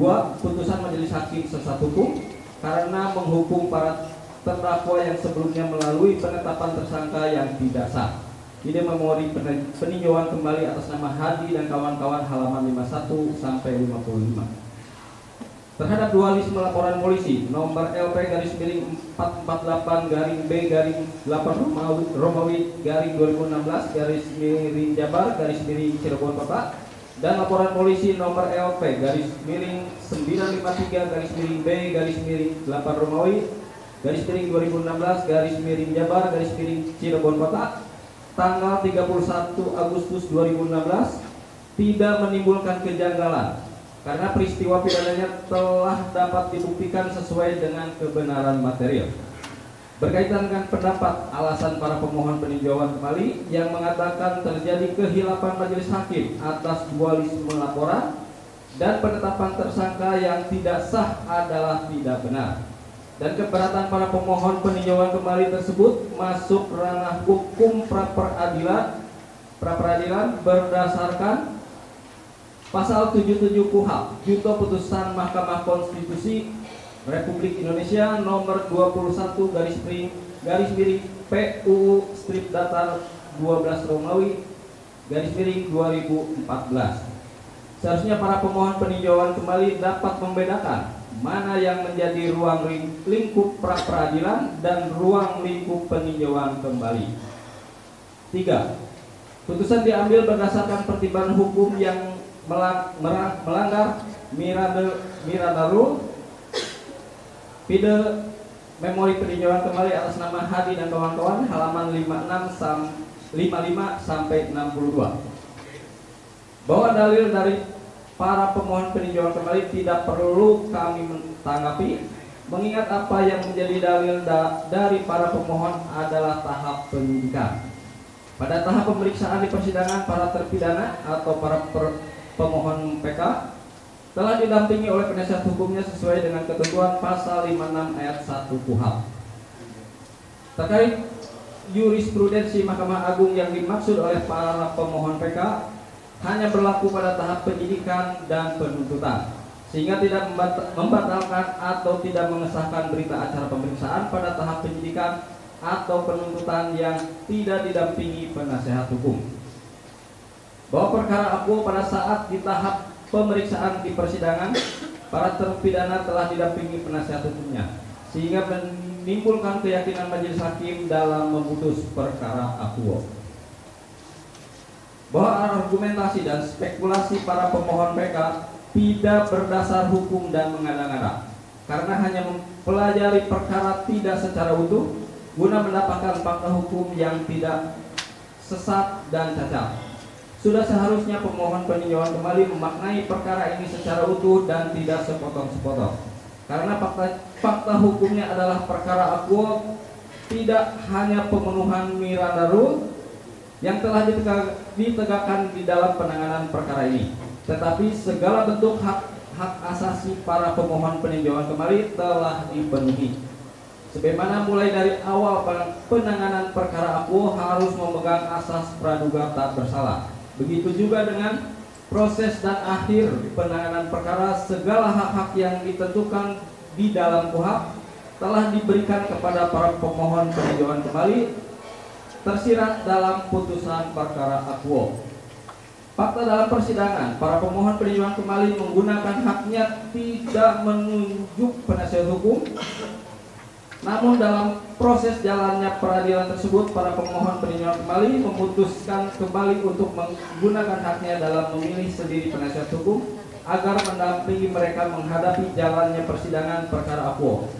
2. Putusan majelis hakim sesat hukum karena menghukum para terdakwa yang sebelumnya melalui penetapan tersangka yang tidak sah. Video memori peninjauan kembali atas nama Hadi dan kawan-kawan halaman 51-55. Terhadap dualisme laporan polisi nomor LP-448-8 Romawi 2016-Jabar Cirebon Kota dan laporan polisi nomor LP-953-B-8 Romawi 2016-Jabar Cirebon Kota tanggal 31 Agustus 2016 tidak menimbulkan kejanggalan karena peristiwa pidananya telah dapat dibuktikan sesuai dengan kebenaran material. B. berkaitan dengan pendapat alasan para pemohon peninjauan kembali yang mengatakan terjadi kehilapan majelis hakim atas dualisme laporan dan penetapan tersangka yang tidak sah adalah tidak benar, dan keberatan para pemohon peninjauan kembali tersebut masuk ranah hukum pra peradilan berdasarkan pasal 77 KUHAP junto putusan Mahkamah Konstitusi Republik Indonesia nomor 21/-PUU strip datar 12/2014. Seharusnya para pemohon peninjauan kembali dapat membedakan mana yang menjadi ruang lingkup pra peradilan dan ruang lingkup peninjauan kembali. 3. Putusan diambil berdasarkan pertimbangan hukum yang melanggar Miranda Rule, Pidel memori peninjauan kembali atas nama Hadi dan kawan-kawan, halaman 55 sampai 62. Bahwa dalil dari para pemohon peninjauan kembali tidak perlu kami tanggapi, mengingat apa yang menjadi dalil dari para pemohon adalah tahap penyidikan. Pada tahap pemeriksaan di persidangan, para terpidana atau para pemohon PK telah didampingi oleh penasihat hukumnya sesuai dengan ketentuan pasal 56 ayat 1 KUHAP. Terkait jurisprudensi Mahkamah Agung yang dimaksud oleh para pemohon PK hanya berlaku pada tahap penyidikan dan penuntutan, sehingga tidak membatalkan atau tidak mengesahkan berita acara pemeriksaan pada tahap penyidikan atau penuntutan yang tidak didampingi penasehat hukum. Bahwa perkara akuo pada saat di tahap pemeriksaan di persidangan, para terpidana telah didampingi penasehat hukumnya, sehingga menimbulkan keyakinan majelis hakim dalam memutus perkara akuo. Bahwa argumentasi dan spekulasi para pemohon PK tidak berdasar hukum dan mengada-ngada, karena hanya mempelajari perkara tidak secara utuh guna mendapatkan fakta hukum yang tidak sesat dan cacat. Sudah seharusnya pemohon peninjauan kembali memaknai perkara ini secara utuh dan tidak sepotong-sepotong, karena fakta hukumnya adalah perkara akuo, tidak hanya pemenuhan Miranda Rule yang telah ditegakkan di dalam penanganan perkara ini, tetapi segala bentuk hak asasi para pemohon peninjauan kembali telah dipenuhi. Sebagaimana mulai dari awal penanganan perkara akuo harus memegang asas praduga tak bersalah. Begitu juga dengan proses dan akhir penanganan perkara, segala hak-hak yang ditentukan di dalam KUHAP telah diberikan kepada para pemohon peninjauan kembali tersirat dalam putusan perkara akuo. Fakta dalam persidangan, para pemohon peninjauan kembali menggunakan haknya tidak menunjuk penasihat hukum. Namun dalam proses jalannya peradilan tersebut, para pemohon peninjauan kembali memutuskan kembali untuk menggunakan haknya dalam memilih sendiri penasihat hukum agar mendampingi mereka menghadapi jalannya persidangan perkara akuo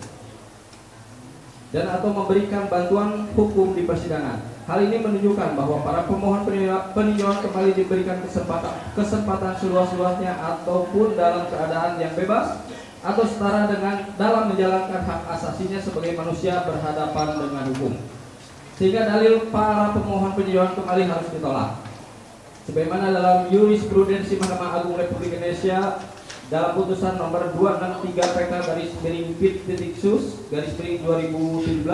dan atau memberikan bantuan hukum di persidangan. Hal ini menunjukkan bahwa para pemohon peninjauan kembali diberikan kesempatan seluas-luasnya ataupun dalam keadaan yang bebas atau setara dengan dalam menjalankan hak asasinya sebagai manusia berhadapan dengan hukum, sehingga dalil para pemohon peninjauan kembali harus ditolak. Sebagaimana dalam jurisprudensi Mahkamah Agung Republik Indonesia dalam putusan nomor 263 PK/Pit/Sus/2017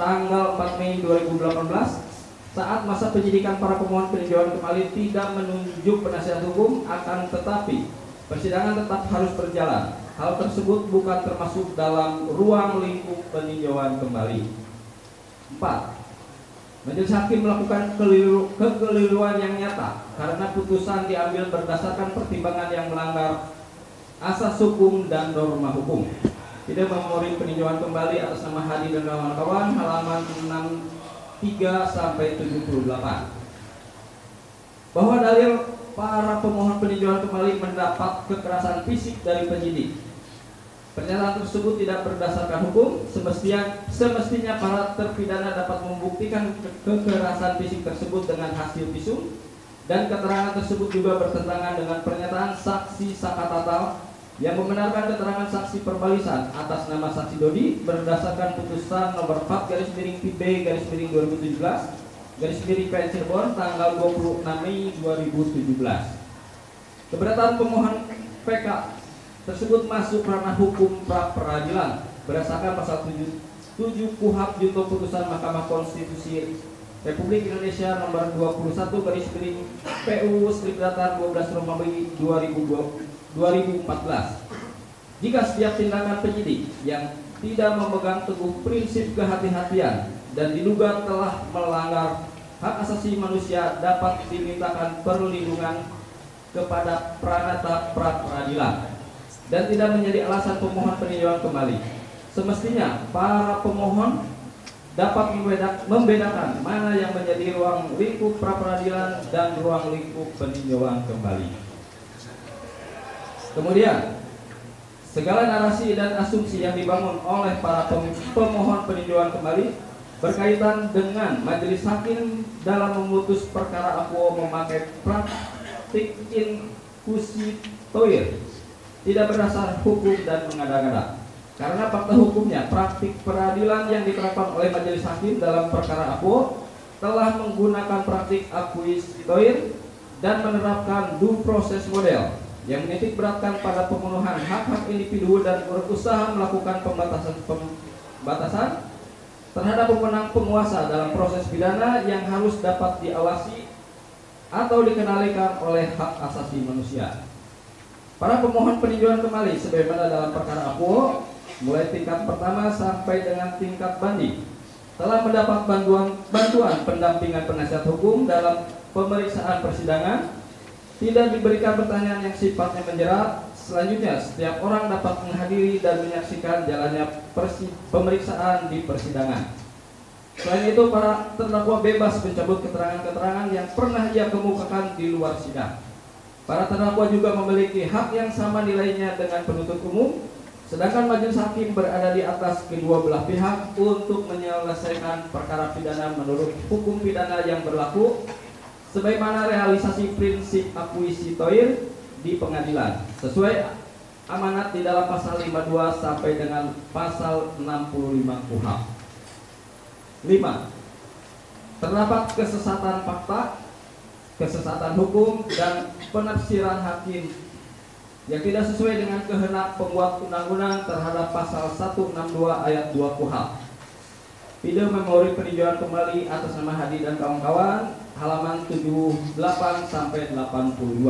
tanggal 4 Mei 2018, saat masa penyidikan para pemohon peninjauan kembali tidak menunjuk penasihat hukum, akan tetapi persidangan tetap harus berjalan. Hal tersebut bukan termasuk dalam ruang lingkup peninjauan kembali. 4. Majelis hakim melakukan kekeliruan yang nyata, karena putusan diambil berdasarkan pertimbangan yang melanggar asas hukum dan norma hukum. Tidak memori peninjauan kembali atas nama Hadi dan kawan-kawan, halaman 63 sampai 78. Bahwa dalil para pemohon peninjauan kembali mendapat kekerasan fisik dari penyidik. Pernyataan tersebut tidak berdasarkan hukum. Semestinya para terpidana dapat membuktikan kekerasan fisik tersebut dengan hasil visum, dan keterangan tersebut juga bertentangan dengan pernyataan saksi sakatatal yang membenarkan keterangan saksi perbalisan atas nama saksi Dodi berdasarkan putusan nomor 4/PB/2017 Cirebon tanggal 26 Mei 2017. Keberatan pemohon PK tersebut masuk ranah hukum pra peradilan berdasarkan pasal 7 KUHAP junto putusan Mahkamah Konstitusi Republik Indonesia nomor 21/PU/12/2014. Jika setiap tindakan penyidik yang tidak memegang teguh prinsip kehati-hatian dan diduga telah melanggar hak asasi manusia dapat dimintakan perlindungan kepada pranata pra peradilan dan tidak menjadi alasan pemohon peninjauan kembali. Semestinya para pemohon dapat membedakan mana yang menjadi ruang lingkup pra peradilan dan ruang lingkup peninjauan kembali. Kemudian, segala narasi dan asumsi yang dibangun oleh para pemohon peninjauan kembali berkaitan dengan majelis hakim dalam memutus perkara akuo memakai praktik inkusitor tidak berdasar hukum dan mengada-ngada. Karena fakta hukumnya praktik peradilan yang diterapkan oleh majelis hakim dalam perkara akuo telah menggunakan praktik akuisitoir dan menerapkan due process model yang menitik beratkan pada pemenuhan hak-hak individu dan berusaha melakukan pembatasan terhadap pemenang penguasa dalam proses pidana yang harus dapat diawasi atau dikendalikan oleh hak asasi manusia. Para pemohon peninjauan kembali sebagaimana dalam perkara akuo mulai tingkat pertama sampai dengan tingkat banding telah mendapat bantuan pendampingan penasihat hukum dalam pemeriksaan persidangan. Tidak diberikan pertanyaan yang sifatnya menjerat. Selanjutnya, setiap orang dapat menghadiri dan menyaksikan jalannya pemeriksaan di persidangan. Selain itu, para terdakwa bebas mencabut keterangan-keterangan yang pernah ia kemukakan di luar sidang. Para terdakwa juga memiliki hak yang sama nilainya dengan penuntut umum. Sedangkan majelis hakim berada di atas kedua belah pihak untuk menyelesaikan perkara pidana menurut hukum pidana yang berlaku sebagaimana realisasi prinsip akuisitoir di pengadilan sesuai amanat di dalam pasal 52 sampai dengan pasal 65 KUHAP. 5. Terdapat kesesatan fakta, kesesatan hukum, dan penafsiran hakim yang tidak sesuai dengan kehendak pembuat undang-undang terhadap pasal 162 ayat 2 KUHAP. Video memori peninjauan kembali atas nama Hadi dan kawan-kawan, halaman 78 sampai 82.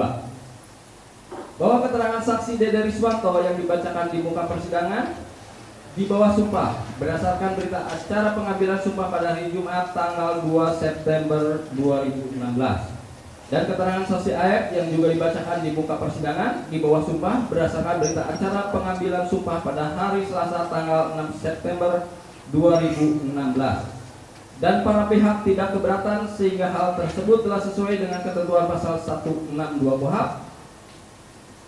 Bahwa keterangan saksi Dede Riswanto yang dibacakan di muka persidangan di bawah sumpah berdasarkan berita acara pengambilan sumpah pada hari Jumat tanggal 2 September 2016. Dan keterangan saksi AF yang juga dibacakan di muka persidangan di bawah sumpah berdasarkan berita acara pengambilan sumpah pada hari Selasa tanggal 6 September 2016. Dan para pihak tidak keberatan sehingga hal tersebut telah sesuai dengan ketentuan pasal 162 KUHAP.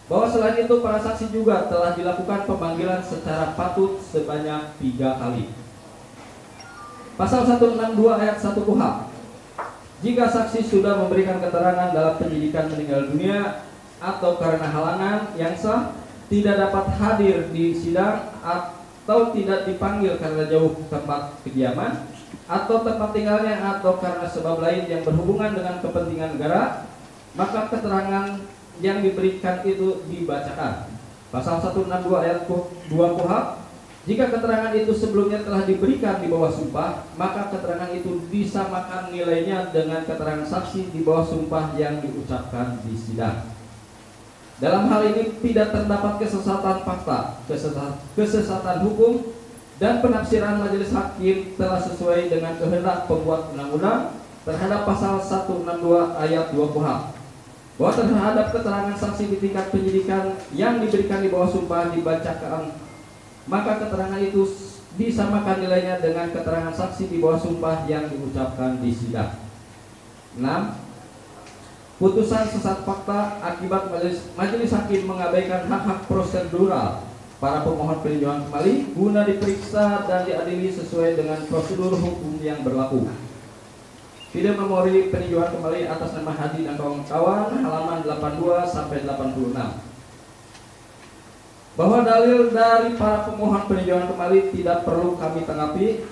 Bahwa selain itu para saksi juga telah dilakukan pemanggilan secara patut sebanyak 3 kali. Pasal 162 ayat 1 KUHAP. Jika saksi sudah memberikan keterangan dalam penyidikan meninggal dunia atau karena halangan yang sah, tidak dapat hadir di sidang atau tidak dipanggil karena jauh tempat kediaman atau tempat tinggalnya atau karena sebab lain yang berhubungan dengan kepentingan negara, maka keterangan yang diberikan itu dibacakan. Pasal 162 ayat 2 KUHAP. Jika keterangan itu sebelumnya telah diberikan di bawah sumpah, maka keterangan itu disamakan nilainya dengan keterangan saksi di bawah sumpah yang diucapkan di sidang. Dalam hal ini tidak terdapat kesesatan fakta, kesesatan hukum, dan penafsiran majelis hakim telah sesuai dengan kehendak pembuat undang-undang terhadap pasal 162 ayat 2 KUHAP. Bahwa terhadap keterangan saksi di tingkat penyidikan yang diberikan di bawah sumpah dibacakan, maka keterangan itu disamakan nilainya dengan keterangan saksi di bawah sumpah yang diucapkan di sidang. 6. Putusan sesat fakta akibat majelis hakim mengabaikan hak-hak prosedural para pemohon peninjauan kembali guna diperiksa dan diadili sesuai dengan prosedur hukum yang berlaku. Video memori peninjauan kembali atas nama Hadi dan kawan-kawan, halaman 82 sampai 86. bahwa dalil dari para pemohon peninjauan kembali tidak perlu kami tanggapi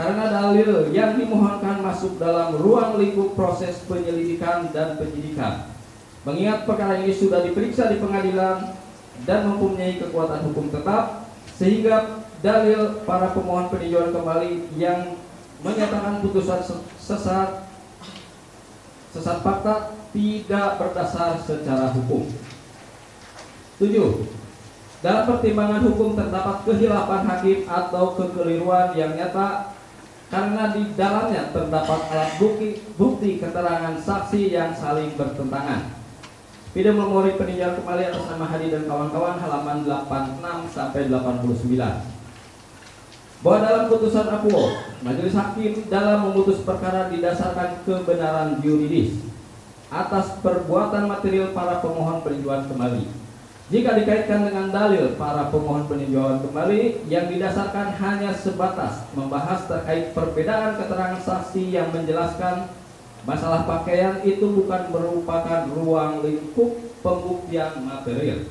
karena dalil yang dimohonkan masuk dalam ruang lingkup proses penyelidikan dan penyidikan. Mengingat perkara ini sudah diperiksa di pengadilan dan mempunyai kekuatan hukum tetap, sehingga dalil para pemohon peninjauan kembali yang menyatakan putusan sesat fakta tidak berdasar secara hukum. 7. Dalam pertimbangan hukum terdapat kehilapan hakim atau kekeliruan yang nyata karena di dalamnya terdapat alat bukti keterangan saksi yang saling bertentangan. Video memori peninjauan kembali atas nama Hadi dan kawan-kawan halaman 86 sampai 89. Bahwa dalam putusan akuo, majelis hakim dalam memutus perkara didasarkan kebenaran yuridis atas perbuatan material para pemohon peninjauan kembali. Jika dikaitkan dengan dalil para pemohon peninjauan kembali yang didasarkan hanya sebatas membahas terkait perbedaan keterangan saksi yang menjelaskan masalah pakaian itu bukan merupakan ruang lingkup pembuktian material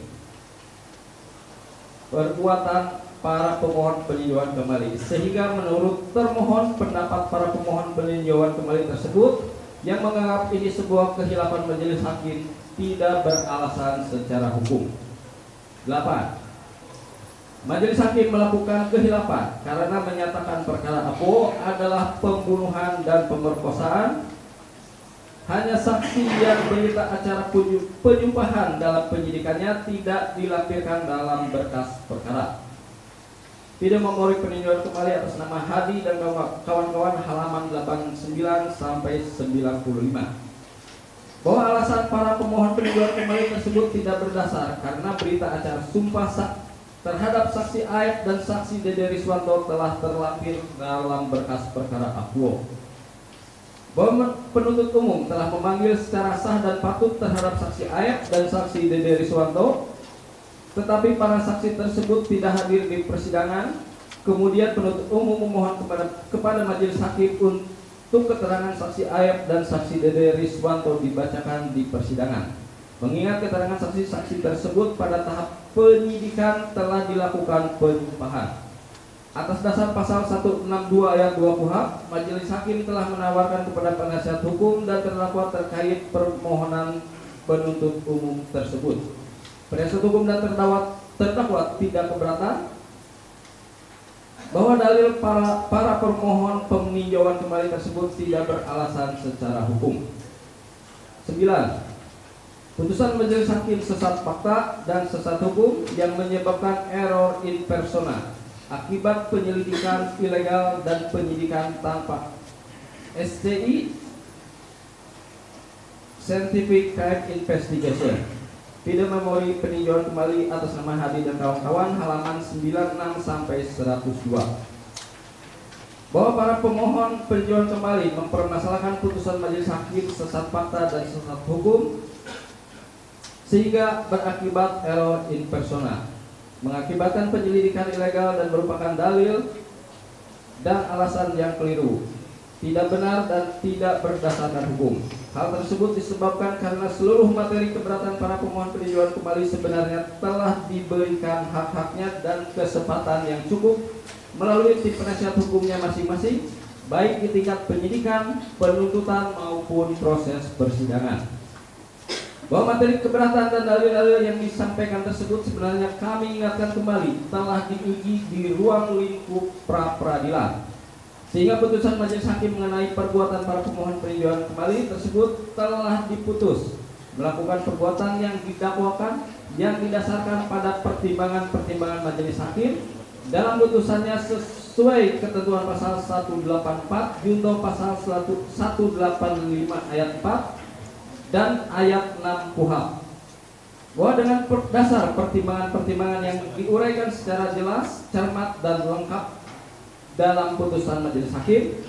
perbuatan para pemohon peninjauan kembali, sehingga menurut termohon pendapat para pemohon peninjauan kembali tersebut yang menganggap ini sebuah kehilapan majelis hakim tidak beralasan secara hukum. 8. Majelis hakim melakukan kehilapan karena menyatakan perkara apo adalah pembunuhan dan pemerkosaan. Hanya saksi yang berita acara penyumpahan dalam penyidikannya tidak dilampirkan dalam berkas perkara. Video memori peninjauan kembali atas nama Hadi dan kawan-kawan halaman 89 sampai 95. Bahwa alasan para pemohon peninjauan kembali tersebut tidak berdasar karena berita acara sumpah terhadap saksi Aib dan saksi Dede Riswanto telah terlampir dalam berkas perkara akuo. Bahwa penuntut umum telah memanggil secara sah dan patut terhadap saksi Aib dan saksi Dede Riswanto, tetapi para saksi tersebut tidak hadir di persidangan. Kemudian penuntut umum memohon kepada majelis hakim untuk keterangan saksi Ayat dan saksi Dede Riswanto dibacakan di persidangan. Mengingat keterangan saksi-saksi tersebut pada tahap penyidikan telah dilakukan penyumpahan. Atas dasar pasal 162 ayat 2 KUHP, majelis hakim telah menawarkan kepada penasihat hukum dan terdakwa terkait permohonan penuntut umum tersebut. Penasihat hukum dan terdakwa tidak keberatan. Bahwa dalil para permohon peninjauan kembali tersebut tidak beralasan secara hukum. 9. Putusan majelis hakim sesat fakta dan sesat hukum yang menyebabkan error in persona akibat penyelidikan ilegal dan penyidikan tanpa STI Scientific Crime Investigation. Video memori peninjauan kembali atas nama Hadi dan kawan-kawan halaman 96 sampai 102. Bahwa para pemohon peninjauan kembali mempermasalahkan putusan majelis hakim sesat fakta dan sesat hukum sehingga berakibat error in persona, mengakibatkan penyelidikan ilegal dan merupakan dalil dan alasan yang keliru, tidak benar dan tidak berdasarkan hukum. Hal tersebut disebabkan karena seluruh materi keberatan para pemohon peninjauan kembali sebenarnya telah diberikan hak-haknya dan kesempatan yang cukup melalui tim penasihat hukumnya masing-masing, baik di tingkat penyidikan, penuntutan maupun proses persidangan. Bahwa materi keberatan dan dalil-dalil yang disampaikan tersebut sebenarnya kami ingatkan kembali telah diuji di ruang lingkup pra-peradilan, sehingga putusan majelis hakim mengenai perbuatan para pemohon peninjauan kembali tersebut telah diputus melakukan perbuatan yang didakwakan yang didasarkan pada pertimbangan-pertimbangan majelis hakim dalam putusannya sesuai ketentuan pasal 184 junto pasal 185 ayat 4 dan ayat 6 KUHAP. Bahwa dengan dasar pertimbangan-pertimbangan yang diuraikan secara jelas, cermat dan lengkap dalam putusan majelis hakim,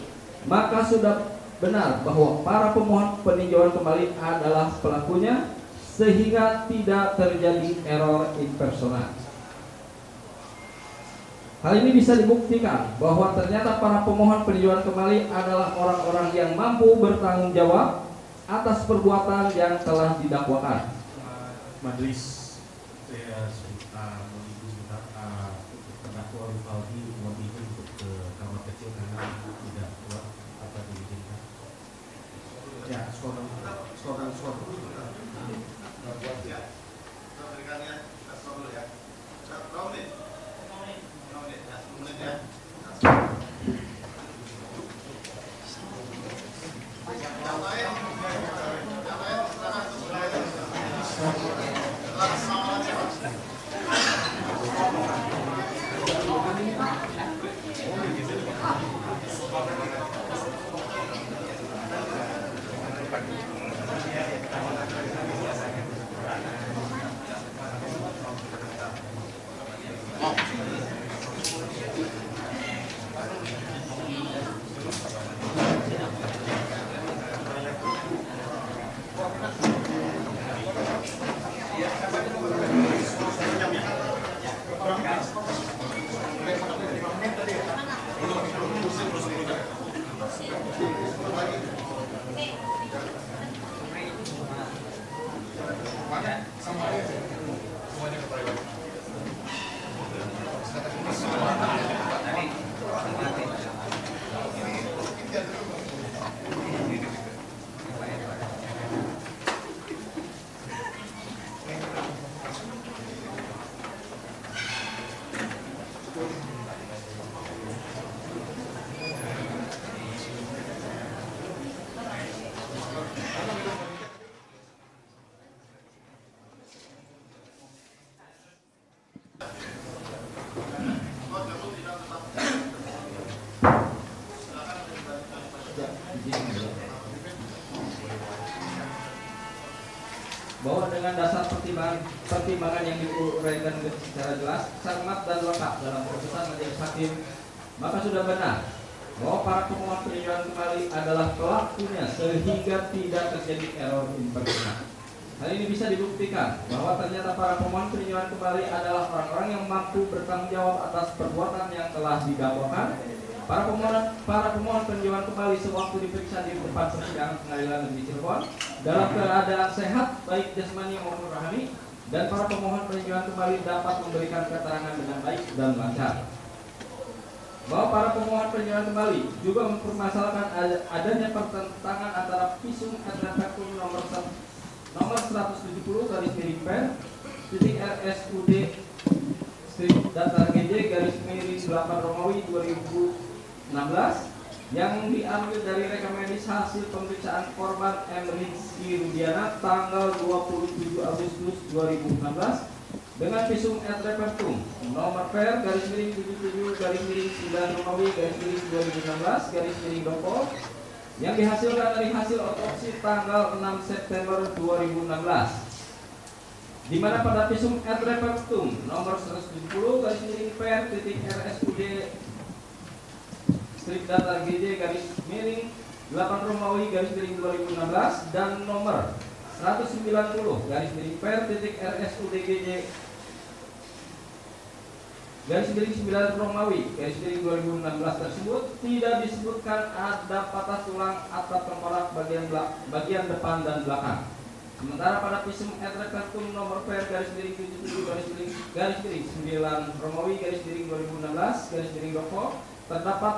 maka sudah benar bahwa para pemohon peninjauan kembali adalah pelakunya, sehingga tidak terjadi error in persona. Hal ini bisa dibuktikan bahwa ternyata para pemohon peninjauan kembali adalah orang-orang yang mampu bertanggung jawab atas perbuatan yang telah didakwakan. Majelis, saya Aldi memilih untuk ke kamar kecil karena tidak kuat apa diizinkan. Ya, suara. Ya, kita berikannya dulu ya. Menit ya. Bahwa dengan dasar pertimbangan yang diuraikan secara jelas, sangat dan lengkap dalam putusan majelis hakim, maka sudah benar bahwa para pemohon peninjauan kembali adalah pelakunya sehingga tidak terjadi error impertinent. Hal ini bisa dibuktikan bahwa ternyata para pemohon peninjauan kembali adalah orang-orang yang mampu bertanggung jawab atas perbuatan yang telah didakwakan. Para pemohon peninjauan kembali sewaktu diperiksa di tempat persidangan Pengadilan Negeri Cirebon dalam keadaan sehat baik jasmani maupun rohani, dan para pemohon peninjauan kembali dapat memberikan keterangan dengan baik dan lancar. Bahwa para pemohon peninjauan kembali juga mempermasalahkan adanya pertentangan antara visum et repertum nomor 170/PL/RSUD/GJ/8/Romawi 2016 yang diambil dari rekam medis hasil pemeriksaan korban M. Rizky Rudiana tanggal 27 Agustus 2016 dengan visum et repertum nomor PL/77/9/Romawi/2016/Dopol yang dihasilkan dari hasil otopsi tanggal 6 September 2016. Di mana pada visum et repertum nomor 170/PL/RSUD/GJ/8/Romawi/2016 dan nomor 190/PL/RSUD/GJ/9/Romawi/2016 tersebut tidak disebutkan ada patah tulang atap tengkorak bagian depan dan belakang. Sementara pada visum et repertum nomor PR/77/9/Romawi/2016/Dopol terdapat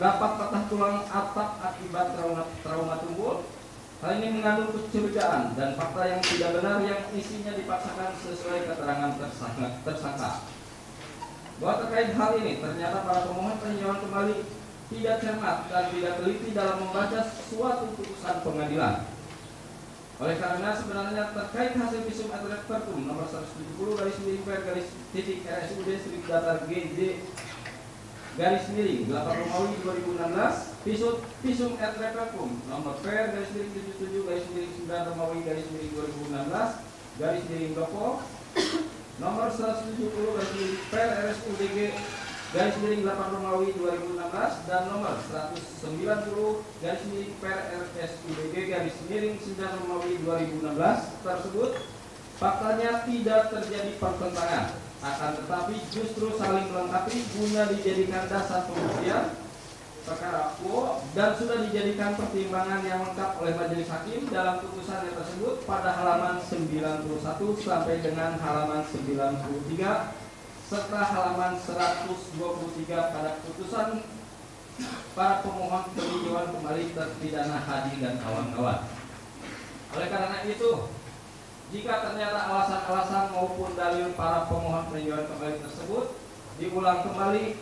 patah tulang atap akibat trauma tubuh. Hal ini mengandung kecurigaan dan fakta yang tidak benar yang isinya dipaksakan sesuai keterangan tersangka. Bahwa terkait hal ini ternyata para pemohon peninjauan kembali tidak cermat dan tidak teliti dalam membaca suatu putusan pengadilan. Oleh karena sebenarnya terkait hasil visum et repertum nomor 170/PL/RSUD/GJ/8/Romawi/2016 visum et repertum nomor PR/77/9/Romawi/2016/Dopol nomor 170/PL/RSUD/8/Romawi/2016 dan nomor 190/PL/RSUD/9/Romawi/2016 tersebut faktanya tidak terjadi pertentangan, akan tetapi justru saling melengkapi guna dijadikan dasar pembuktian perkara quo dan sudah dijadikan pertimbangan yang lengkap oleh majelis hakim dalam putusannya tersebut pada halaman 91 sampai dengan halaman 93 serta halaman 123 pada putusan para pemohon peninjauan kembali terpidana Hadi dan kawan-kawan. Oleh karena itu, jika ternyata alasan-alasan maupun dalil para pemohon peninjauan kembali tersebut diulang kembali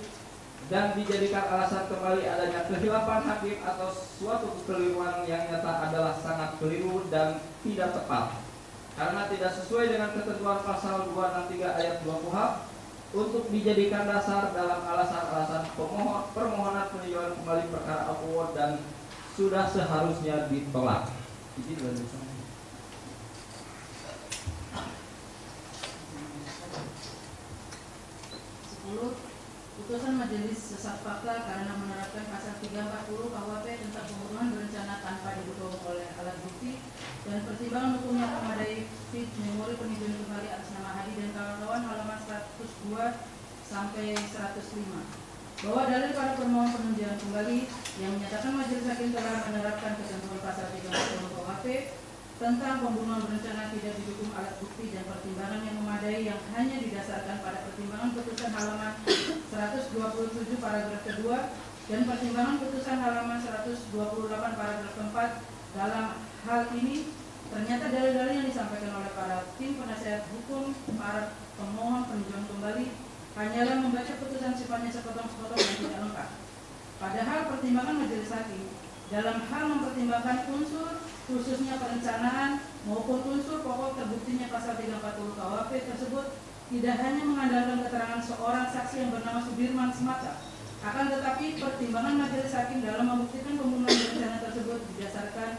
dan dijadikan alasan kembali adanya kehilapan hakim atau suatu kekeliruan yang nyata adalah sangat keliru dan tidak tepat, karena tidak sesuai dengan ketentuan pasal 263 ayat 2 KUHP untuk dijadikan dasar dalam alasan-alasan permohonan peninjauan kembali perkara akuo dan sudah seharusnya ditolak. Putusan Majelis Sesat Fakta karena menerapkan pasal 340 KUHP tentang pembunuhan berencana tanpa didukung oleh alat bukti dan pertimbangan hukum yang memadai fit memori peninjauan kembali atas nama Hadi dan kawan-kawan halaman 102 sampai 105. Bahwa dalil para permohon peninjauan kembali yang menyatakan majelis hakim telah menerapkan ketentuan pasal 340 KUHP tentang pembunuhan berencana tidak didukung alat bukti dan pertimbangan yang memadai yang hanya didasarkan pada pertimbangan putusan halaman 127 paragraf kedua dan pertimbangan putusan halaman 128 paragraf keempat. Dalam hal ini ternyata dalil-dalil yang disampaikan oleh para tim penasehat hukum para pemohon peninjauan kembali hanyalah membaca putusan sifatnya sepotong-sepotong dan tidak lengkap. Padahal pertimbangan majelis hakim dalam hal mempertimbangkan unsur khususnya perencanaan maupun unsur pokok terbuktinya pasal 340 KUHP tersebut tidak hanya mengandalkan keterangan seorang saksi yang bernama Sudirman semata, akan tetapi pertimbangan majelis hakim dalam membuktikan pembunuhan berencana tersebut didasarkan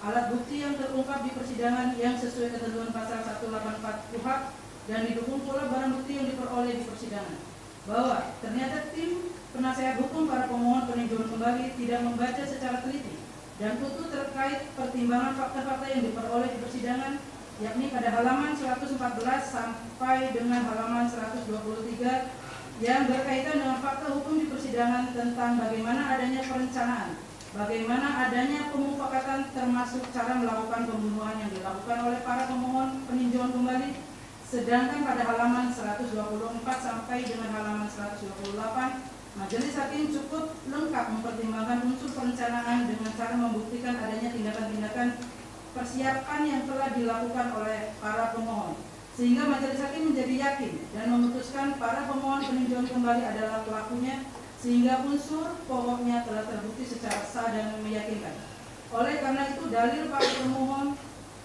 alat bukti yang terungkap di persidangan yang sesuai ketentuan pasal 184 KUHP dan didukung pula barang bukti yang diperoleh di persidangan. Bahwa ternyata tim penasehat hukum para pemohon peninjauan kembali tidak membaca secara teliti dan putu terkait pertimbangan fakta-fakta yang diperoleh di persidangan, yakni pada halaman 114 sampai dengan halaman 123 yang berkaitan dengan fakta hukum di persidangan tentang bagaimana adanya perencanaan, bagaimana adanya pemufakatan termasuk cara melakukan pembunuhan yang dilakukan oleh para pemohon peninjauan kembali. Sedangkan pada halaman 124 sampai dengan halaman 128 majelis hakim cukup lengkap mempertimbangkan unsur perencanaan dengan cara membuktikan adanya tindakan-tindakan persiapan yang telah dilakukan oleh para pemohon, sehingga majelis hakim menjadi yakin dan memutuskan para pemohon peninjauan kembali adalah pelakunya, sehingga unsur pokoknya telah terbukti secara sah dan meyakinkan. Oleh karena itu dalil para pemohon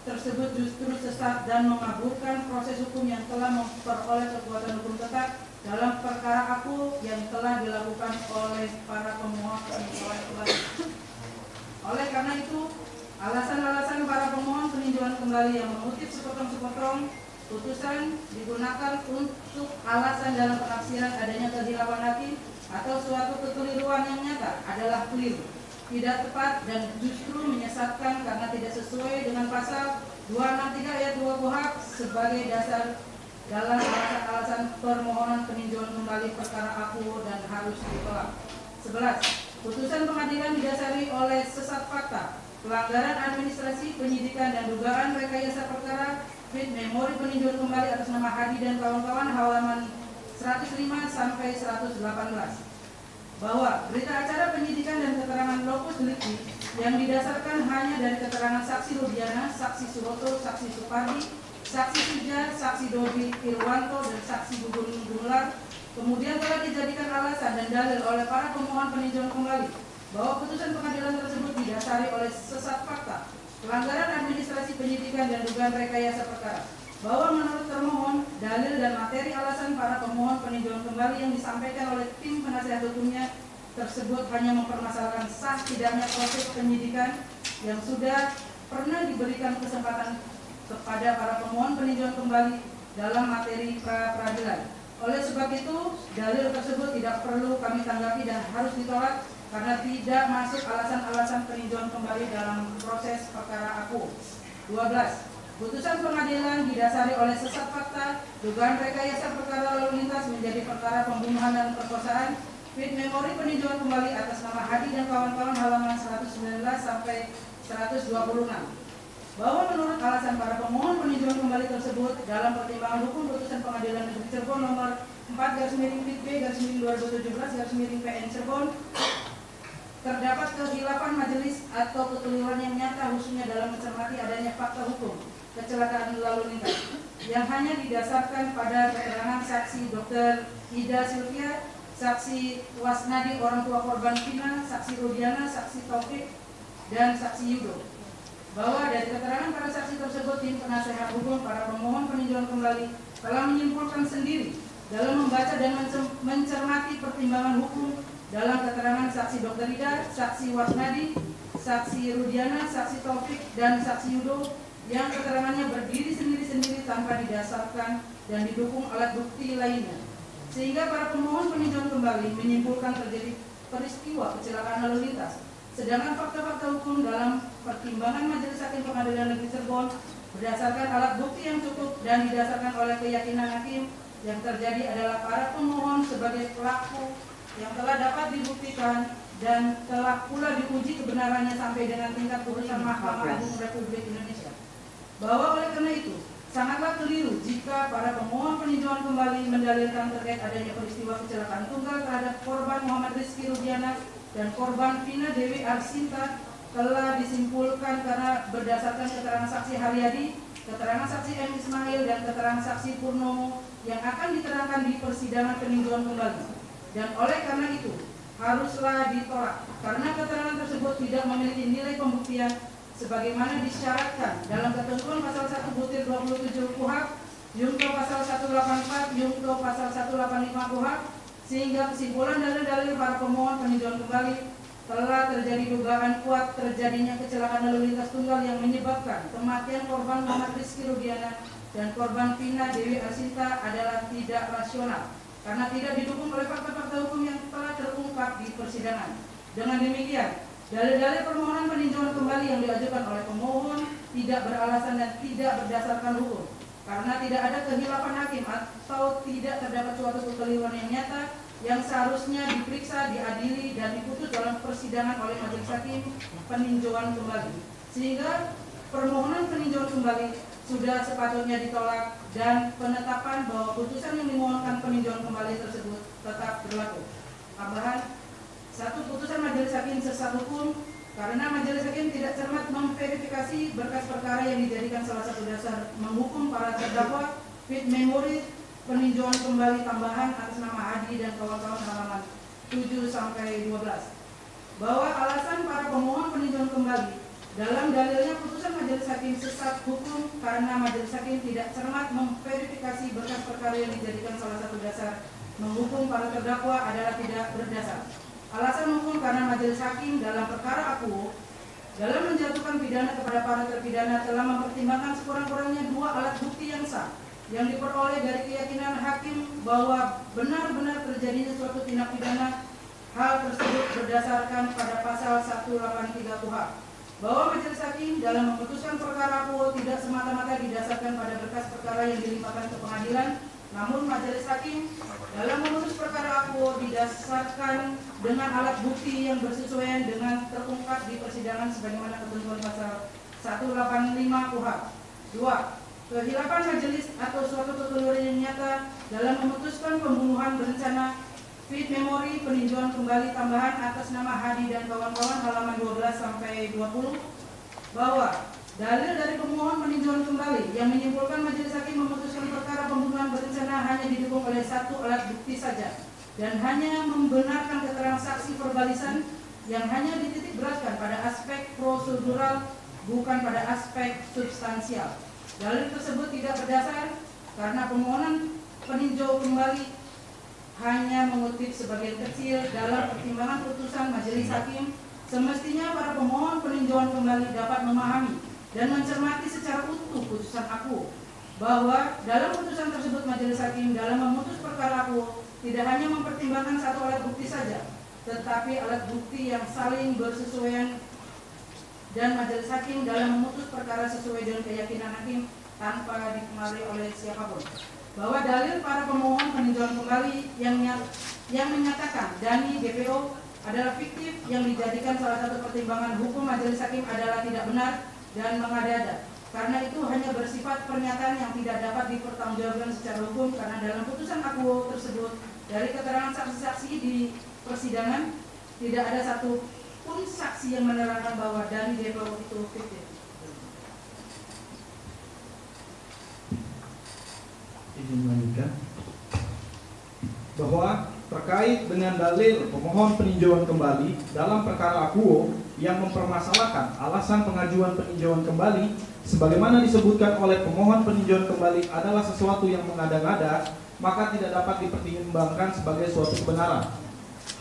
tersebut justru sesat dan mengaburkan proses hukum yang telah memperoleh kekuatan hukum tetap dalam perkara aku yang telah dilakukan oleh para pemohon peninjauan kembali. Oleh karena itu, alasan-alasan para pemohon peninjauan kembali yang mengutip sepotong-sepotong putusan digunakan untuk alasan dalam penafsiran adanya kehilapan hakim atau suatu kekeliruan yang nyata adalah keliru, tidak tepat dan justru menyesatkan karena tidak sesuai dengan pasal 263 ayat 2 KUHP sebagai dasar dalam alasan permohonan peninjauan kembali perkara aku dan harus ditolak. 11. Putusan pengadilan didasari oleh sesat fakta, pelanggaran administrasi, penyidikan dan dugaan rekayasa perkara fit memori peninjauan kembali atas nama Hadi dan kawan-kawan halaman 105 sampai 118. Bahwa berita acara penyidikan dan keterangan lokus delikti yang didasarkan hanya dari keterangan saksi Rudiana, saksi Suroto, saksi Supardi, saksi Suja, saksi Dodi Irwanto, dan saksi Gugun Gular kemudian telah dijadikan alasan dan dalil oleh para pemohon peninjauan kembali bahwa putusan pengadilan tersebut didasari oleh sesat fakta, pelanggaran administrasi penyidikan dan dugaan rekayasa perkara. Bahwa menurut termohon, dalil dan materi alasan para pemohon peninjauan kembali yang disampaikan oleh tim penasihat hukumnya tersebut hanya mempermasalahkan sah tidaknya proses penyidikan yang sudah pernah diberikan kesempatan kepada para pemohon peninjauan kembali dalam materi pra-peradilan. Oleh sebab itu, dalil tersebut tidak perlu kami tanggapi dan harus ditolak karena tidak masuk alasan-alasan peninjauan kembali dalam proses perkara aku. 12. Putusan pengadilan didasari oleh sesat fakta, dugaan rekayasa perkara lalu lintas menjadi perkara pembunuhan dan perkosaan, fit memori peninjauan kembali atas nama Hadi dan kawan-kawan halaman 119 sampai 126. Bahwa menurut alasan para pemohon peninjauan kembali tersebut dalam pertimbangan hukum putusan pengadilan negeri Cirebon nomor 4/B/2017/PN Cirebon, terdapat kehilapan majelis atau kekeliruan yang nyata khususnya dalam mencermati adanya fakta hukum kecelakaan lalu lintas yang hanya didasarkan pada keterangan saksi Dr. Ida Silvia, saksi Wasnadi orang tua korban Vina, saksi Rudiana, saksi Taufik, dan saksi Yudo. Bahwa dari keterangan para saksi tersebut, tim penasehat hukum para pemohon peninjauan kembali telah menyimpulkan sendiri dalam membaca dan mencermati pertimbangan hukum dalam keterangan saksi Dr. Ida, saksi Wasnadi, saksi Rudiana, saksi Taufik, dan saksi Yudo yang keterangannya berdiri sendiri-sendiri tanpa didasarkan dan didukung alat bukti lainnya, sehingga para pemohon peninjauan kembali menyimpulkan terjadi peristiwa kecelakaan lalu lintas. Sedangkan fakta-fakta hukum dalam pertimbangan Majelis Hakim Pengadilan Negeri Cirebon berdasarkan alat bukti yang cukup dan didasarkan oleh keyakinan hakim yang terjadi adalah para pemohon sebagai pelaku yang telah dapat dibuktikan dan telah pula diuji kebenarannya sampai dengan tingkat putusan Mahkamah Agung Republik Indonesia. Bahwa oleh karena itu, sangatlah keliru jika para pemohon peninjauan kembali mendalilkan terkait adanya peristiwa kecelakaan tunggal terhadap korban Muhammad Rizky Rudiana dan korban Vina Dewi Arsita telah disimpulkan karena berdasarkan keterangan saksi Haryadi, keterangan saksi M. Ismail, dan keterangan saksi Purnomo yang akan diterangkan di persidangan peninjauan kembali. Dan oleh karena itu, haruslah ditolak karena keterangan tersebut tidak memiliki nilai pembuktian sebagaimana disyaratkan dalam ketentuan pasal 1/27 KUHAP, junto pasal 184, junto pasal 185 KUHAP, sehingga kesimpulan dalil-dalil para pemohon peninjauan kembali telah terjadi dugaan kuat terjadinya kecelakaan lalu lintas tunggal yang menyebabkan kematian korban Muhammad Rizky Rudiana dan korban Vina Dewi Arsita adalah tidak rasional karena tidak didukung oleh fakta-fakta hukum yang telah terungkap di persidangan. Dengan demikian, dalil-dalil permohonan peninjauan kembali yang diajukan oleh pemohon tidak beralasan dan tidak berdasarkan hukum karena tidak ada kehilapan hakim atau tidak terdapat suatu kekeliruan yang nyata yang seharusnya diperiksa, diadili, dan diputus dalam persidangan oleh majelis hakim peninjauan kembali, sehingga permohonan peninjauan kembali sudah sepatutnya ditolak dan penetapan bahwa putusan yang dimohonkan peninjauan kembali tersebut tetap berlaku. Tambahan satu, putusan majelis hakim sesat hukum karena majelis hakim tidak cermat memverifikasi berkas perkara yang dijadikan salah satu dasar menghukum para terdakwa fit memori peninjauan kembali tambahan atas nama Adi dan kawan-kawan halaman 7-12. Bahwa alasan para pemohon peninjauan kembali dalam dalilnya putusan majelis hakim sesat hukum karena majelis hakim tidak cermat memverifikasi berkas perkara yang dijadikan salah satu dasar menghukum para terdakwa adalah tidak berdasar. Alasan hukum karena majelis hakim dalam perkara aku dalam menjatuhkan pidana kepada para terpidana telah mempertimbangkan sekurang-kurangnya dua alat bukti yang sah yang diperoleh dari keyakinan hakim bahwa benar-benar terjadinya suatu tindak pidana. Hal tersebut berdasarkan pada pasal 183 KUHP. Bahwa majelis hakim dalam memutuskan perkara aku tidak semata-mata didasarkan pada berkas perkara yang dilimpahkan ke pengadilan, namun majelis hakim dalam memutus perkara aku didasarkan dengan alat bukti yang bersesuaian dengan terungkap di persidangan sebagaimana ketentuan pasal 185 KUHP. 2. Kehilapan majelis atau suatu kekeliruan yang nyata dalam memutuskan pembunuhan berencana fit memori peninjauan kembali tambahan atas nama Hadi dan kawan-kawan halaman 12-20. Bahwa dalil dari pemohon peninjauan kembali yang menyimpulkan majelis hakim memutuskan perkara pembunuhan berencana hanya didukung oleh satu alat bukti saja dan hanya membenarkan keterangan saksi perbalisan yang hanya dititikberatkan pada aspek prosedural bukan pada aspek substansial. Dalil tersebut tidak berdasar karena pemohonan peninjau kembali hanya mengutip sebagian kecil dalam pertimbangan putusan majelis hakim. Semestinya para pemohon peninjauan kembali dapat memahami dan mencermati secara utuh putusan aku bahwa dalam putusan tersebut majelis hakim dalam memutus perkara aku tidak hanya mempertimbangkan satu alat bukti saja tetapi alat bukti yang saling bersesuaian dan majelis hakim dalam memutus perkara sesuai dengan keyakinan hakim tanpa dipengaruhi oleh siapapun. Bahwa dalil para pemohon peninjauan kembali yang menyatakan Dani DPO adalah fiktif yang dijadikan salah satu pertimbangan hukum majelis hakim adalah tidak benar dan mengada-ada. karena itu hanya bersifat pernyataan yang tidak dapat dipertanggungjawabkan secara hukum, karena dalam putusan akuo tersebut dari keterangan saksi-saksi di persidangan tidak ada satu pun saksi yang menerangkan bahwa dari depo itu fiktif. Izin melanjutkan bahwa terkait dengan dalil pemohon peninjauan kembali dalam perkara akuo yang mempermasalahkan alasan pengajuan peninjauan kembali sebagaimana disebutkan oleh pemohon peninjauan kembali adalah sesuatu yang mengada-ngada, maka tidak dapat dipertimbangkan sebagai suatu kebenaran.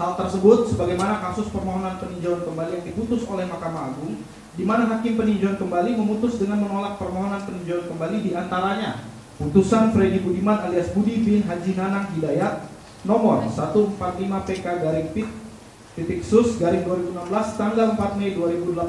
Hal tersebut sebagaimana kasus permohonan peninjauan kembali yang diputus oleh Mahkamah Agung, di mana hakim peninjauan kembali memutus dengan menolak permohonan peninjauan kembali diantaranya putusan Freddy Budiman alias Budi bin Haji Nanang Hidayat nomor 145 PK/PIT/SUS/2016 tanggal 4 Mei 2018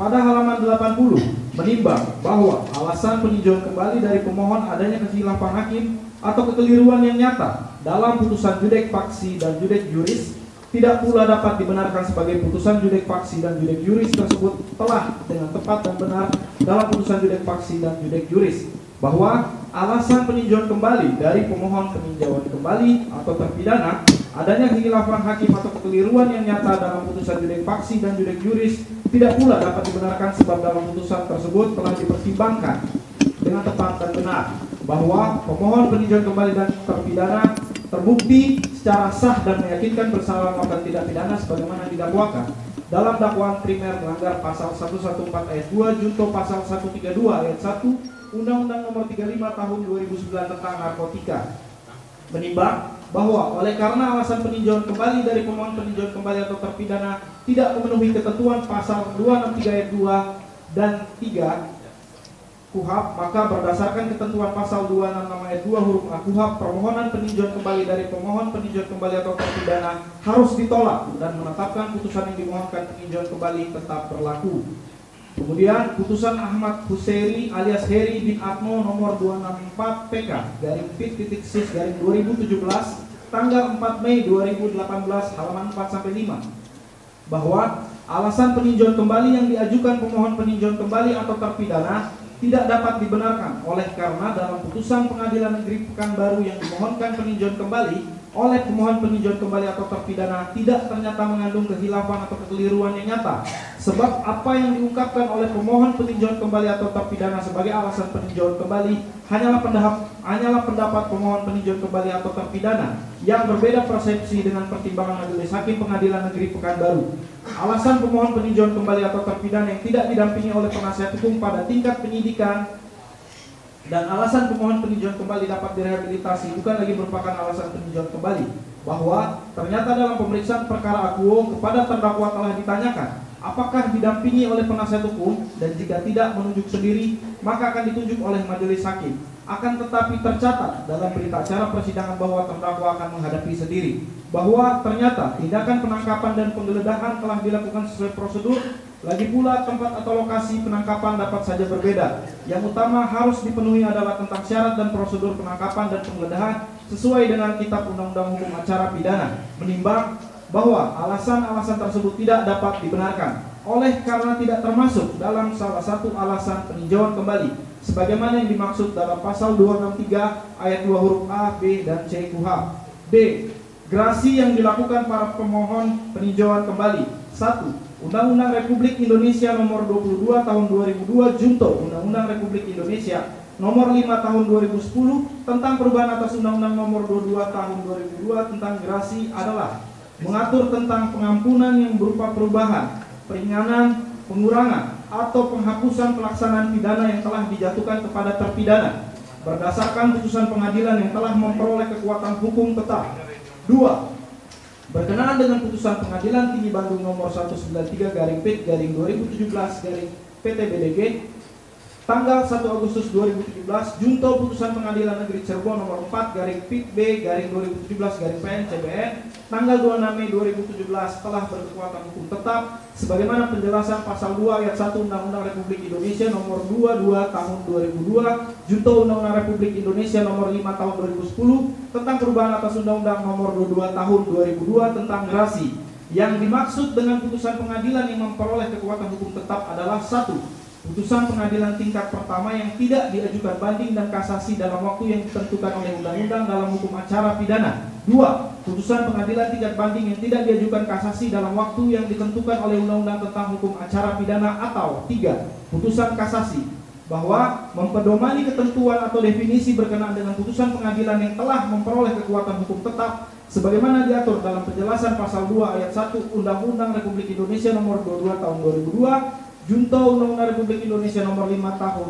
pada halaman 80 menimbang bahwa alasan peninjauan kembali dari pemohon adanya kekhilafan hakim atau kekeliruan yang nyata dalam putusan judek faksi dan judek juris, tidak pula dapat dibenarkan sebagai putusan judek faksi dan judek juris tersebut telah dengan tepat dan benar dalam putusan judek faksi dan judek juris bahwa alasan peninjauan kembali dari pemohon peninjauan kembali atau terpidana adanya kekhilafan hakim atau kekeliruan yang nyata dalam putusan judek faksi dan judek juris tidak pula dapat dibenarkan sebab dalam putusan tersebut telah dipertimbangkan dengan tepat dan benar bahwa pemohon peninjauan kembali dan terpidana terbukti secara sah dan meyakinkan bersalah melakukan tindak pidana sebagaimana didakwakan dalam dakwaan primer melanggar pasal 114 ayat 2 junto pasal 132 ayat 1 Undang-Undang Nomor 35 Tahun 2009 tentang Narkotika, menimbang bahwa oleh karena alasan peninjauan kembali dari pemohon peninjauan kembali atau terpidana tidak memenuhi ketentuan pasal 263 ayat 2 dan 3 KUHAP, maka berdasarkan ketentuan pasal 266 ayat 2 huruf A KUHAP, permohonan peninjauan kembali dari pemohon peninjauan kembali atau terpidana harus ditolak dan menetapkan putusan yang dimohonkan peninjauan kembali tetap berlaku. Kemudian putusan Ahmad Husairi alias Heri bin Atmo nomor 264 PK/PIT/SUS/2017 tanggal 4 Mei 2018 halaman 4-5 bahwa alasan peninjauan kembali yang diajukan pemohon peninjauan kembali atau terpidana tidak dapat dibenarkan oleh karena dalam putusan Pengadilan Negeri Pekanbaru yang dimohonkan peninjauan kembali oleh pemohon peninjauan kembali atau terpidana tidak ternyata mengandung kekhilafan atau kekeliruan yang nyata, sebab apa yang diungkapkan oleh pemohon peninjauan kembali atau terpidana sebagai alasan peninjauan kembali hanyalah pendapat pemohon peninjauan kembali atau terpidana yang berbeda persepsi dengan pertimbangan majelis hakim Pengadilan Negeri Pekanbaru. Alasan pemohon peninjauan kembali atau terpidana yang tidak didampingi oleh penasihat hukum pada tingkat penyidikan dan alasan pemohon peninjauan kembali dapat direhabilitasi bukan lagi merupakan alasan peninjauan kembali, bahwa ternyata dalam pemeriksaan perkara akuo kepada terdakwa telah ditanyakan apakah didampingi oleh penasihat hukum dan jika tidak menunjuk sendiri maka akan ditunjuk oleh majelis hakim. Akan tetapi tercatat dalam berita acara persidangan bahwa terdakwa akan menghadapi sendiri, bahwa ternyata tindakan penangkapan dan penggeledahan telah dilakukan sesuai prosedur, lagi pula tempat atau lokasi penangkapan dapat saja berbeda. Yang utama harus dipenuhi adalah tentang syarat dan prosedur penangkapan dan penggeledahan sesuai dengan Kitab Undang-Undang Hukum Acara Pidana, menimbang bahwa alasan-alasan tersebut tidak dapat dibenarkan oleh karena tidak termasuk dalam salah satu alasan peninjauan kembali sebagaimana yang dimaksud dalam pasal 263 ayat 2 huruf A, B, dan C KUHP. B. Grasi yang dilakukan para pemohon peninjauan kembali. 1. Undang-Undang Republik Indonesia Nomor 22 Tahun 2002 junto Undang-Undang Republik Indonesia Nomor 5 Tahun 2010 tentang perubahan atas Undang-Undang Nomor 22 Tahun 2002 tentang grasi adalah mengatur tentang pengampunan yang berupa perubahan, peringanan, pengurangan atau penghapusan pelaksanaan pidana yang telah dijatuhkan kepada terpidana berdasarkan putusan pengadilan yang telah memperoleh kekuatan hukum tetap. 2. Berkenaan dengan putusan Pengadilan Tinggi Bandung Nomor 193/PIT/2017/PTBDG tanggal 1 Agustus 2017 junto putusan Pengadilan Negeri Cirebon Nomor 4/PIT/B/2017/PN/CBN tanggal 26 Mei 2017 telah berkekuatan hukum tetap sebagaimana penjelasan pasal 2 ayat 1 Undang-Undang Republik Indonesia Nomor 22 Tahun 2002 junto Undang-Undang Republik Indonesia Nomor 5 Tahun 2010 tentang perubahan atas Undang-Undang Nomor 22 Tahun 2002 tentang grasi. Yang dimaksud dengan putusan pengadilan yang memperoleh kekuatan hukum tetap adalah 1. Putusan pengadilan tingkat pertama yang tidak diajukan banding dan kasasi dalam waktu yang ditentukan oleh undang-undang dalam hukum acara pidana. 2. Putusan pengadilan tingkat banding yang tidak diajukan kasasi dalam waktu yang ditentukan oleh undang-undang tentang hukum acara pidana. Atau 3. Putusan kasasi bahwa mempedomani ketentuan atau definisi berkenaan dengan putusan pengadilan yang telah memperoleh kekuatan hukum tetap sebagaimana diatur dalam penjelasan pasal 2 ayat 1 Undang-Undang Republik Indonesia Nomor 22 Tahun 2002, Junto Undang-Undang Republik Indonesia Nomor 5 Tahun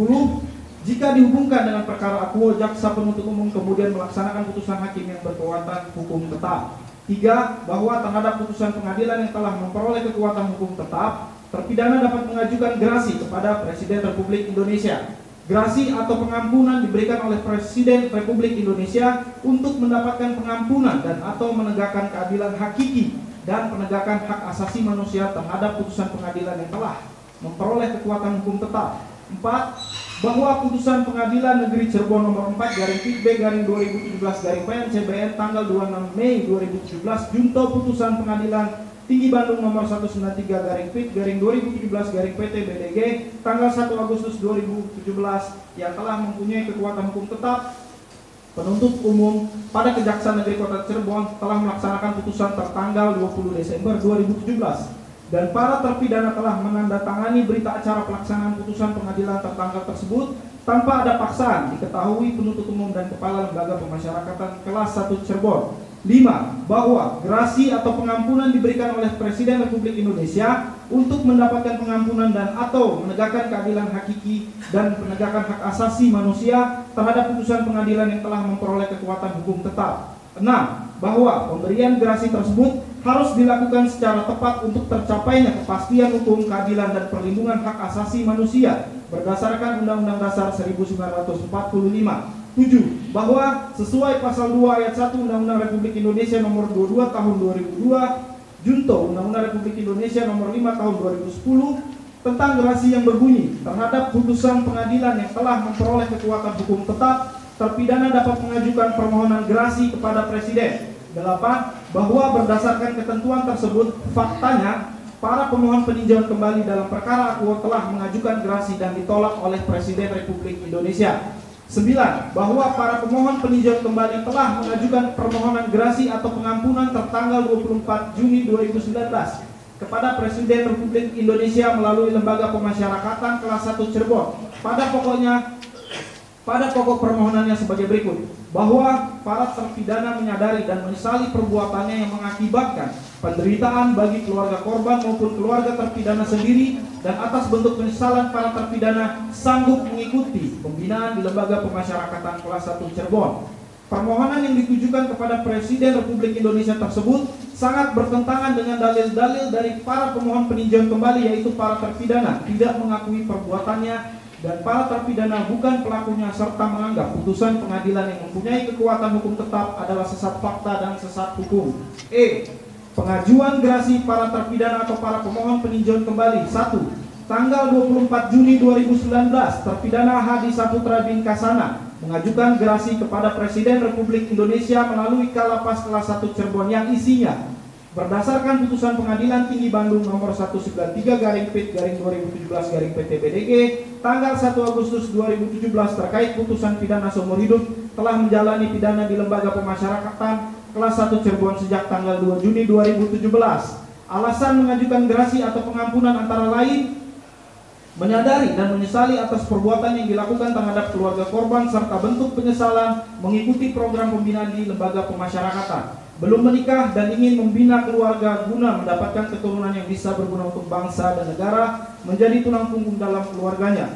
2010, jika dihubungkan dengan perkara akuo, jaksa penuntut umum kemudian melaksanakan putusan hakim yang berkekuatan hukum tetap. 3. Bahwa terhadap putusan pengadilan yang telah memperoleh kekuatan hukum tetap, terpidana dapat mengajukan gerasi kepada Presiden Republik Indonesia. Gerasi atau pengampunan diberikan oleh Presiden Republik Indonesia untuk mendapatkan pengampunan dan atau menegakkan keadilan hakiki dan penegakan hak asasi manusia terhadap putusan pengadilan yang telah memperoleh kekuatan hukum tetap. 4. Bahwa putusan Pengadilan Negeri Cirebon Nomor 4/PB/2017/PN/CBN tanggal 26 Mei 2017 junto putusan Pengadilan Tinggi Bandung nomor 193/PIT/2017/PTBDG tanggal 1 Agustus 2017 yang telah mempunyai kekuatan hukum tetap, penuntut umum pada Kejaksaan Negeri Kota Cirebon telah melaksanakan putusan tertanggal 20 Desember 2017 dan para terpidana telah menandatangani berita acara pelaksanaan putusan pengadilan tertanggal tersebut tanpa ada paksaan, diketahui penuntut umum dan Kepala Lembaga Pemasyarakatan kelas 1 Cirebon. 5. Bahwa gerasi atau pengampunan diberikan oleh Presiden Republik Indonesia untuk mendapatkan pengampunan dan atau menegakkan keadilan hakiki dan penegakan hak asasi manusia terhadap putusan pengadilan yang telah memperoleh kekuatan hukum tetap. 6. Bahwa pemberian gerasi tersebut harus dilakukan secara tepat untuk tercapainya kepastian hukum, keadilan, dan perlindungan hak asasi manusia berdasarkan Undang-Undang Dasar 1945. 7. Bahwa sesuai pasal 2 ayat 1 Undang-Undang Republik Indonesia Nomor 22 Tahun 2002, Junto Undang-Undang Republik Indonesia Nomor 5 Tahun 2010 tentang gerasi yang berbunyi terhadap putusan pengadilan yang telah memperoleh kekuatan hukum tetap, terpidana dapat mengajukan permohonan gerasi kepada Presiden. 8. Bahwa berdasarkan ketentuan tersebut, faktanya para pemohon peninjauan kembali dalam perkara akuo telah mengajukan gerasi dan ditolak oleh Presiden Republik Indonesia. 9. Bahwa para pemohon peninjauan kembali telah mengajukan permohonan gerasi atau pengampunan tertanggal 24 Juni 2019 kepada Presiden Republik Indonesia melalui Lembaga Pemasyarakatan kelas 1 Cirebon. Pada pokok permohonannya sebagai berikut. Bahwa para terpidana menyadari dan menyesali perbuatannya yang mengakibatkan penderitaan bagi keluarga korban maupun keluarga terpidana sendiri, dan atas bentuk penyesalan para terpidana sanggup mengikuti pembinaan di Lembaga Pemasyarakatan kelas 1 Cirebon. Permohonan yang ditujukan kepada Presiden Republik Indonesia tersebut sangat bertentangan dengan dalil-dalil dari para pemohon peninjauan kembali, yaitu para terpidana tidak mengakui perbuatannya dan para terpidana bukan pelakunya, serta menganggap putusan pengadilan yang mempunyai kekuatan hukum tetap adalah sesat fakta dan sesat hukum. E. Pengajuan gerasi para terpidana atau para pemohon peninjauan kembali. 1. Tanggal 24 Juni 2019, terpidana Hadi Saputra bin Kasana mengajukan gerasi kepada Presiden Republik Indonesia melalui Kalapas kelas 1 Cirebon yang isinya berdasarkan putusan Pengadilan Tinggi Bandung Nomor 193/PIT/2017/PTBDG tanggal 1 Agustus 2017 terkait putusan pidana seumur hidup, telah menjalani pidana di Lembaga Pemasyarakatan kelas 1 Cirebon sejak tanggal 2 Juni 2017. Alasan mengajukan gerasi atau pengampunan antara lain menyadari dan menyesali atas perbuatan yang dilakukan terhadap keluarga korban serta bentuk penyesalan mengikuti program pembinaan di Lembaga Pemasyarakatan, belum menikah dan ingin membina keluarga guna mendapatkan keturunan yang bisa berguna untuk bangsa dan negara, menjadi tulang punggung dalam keluarganya.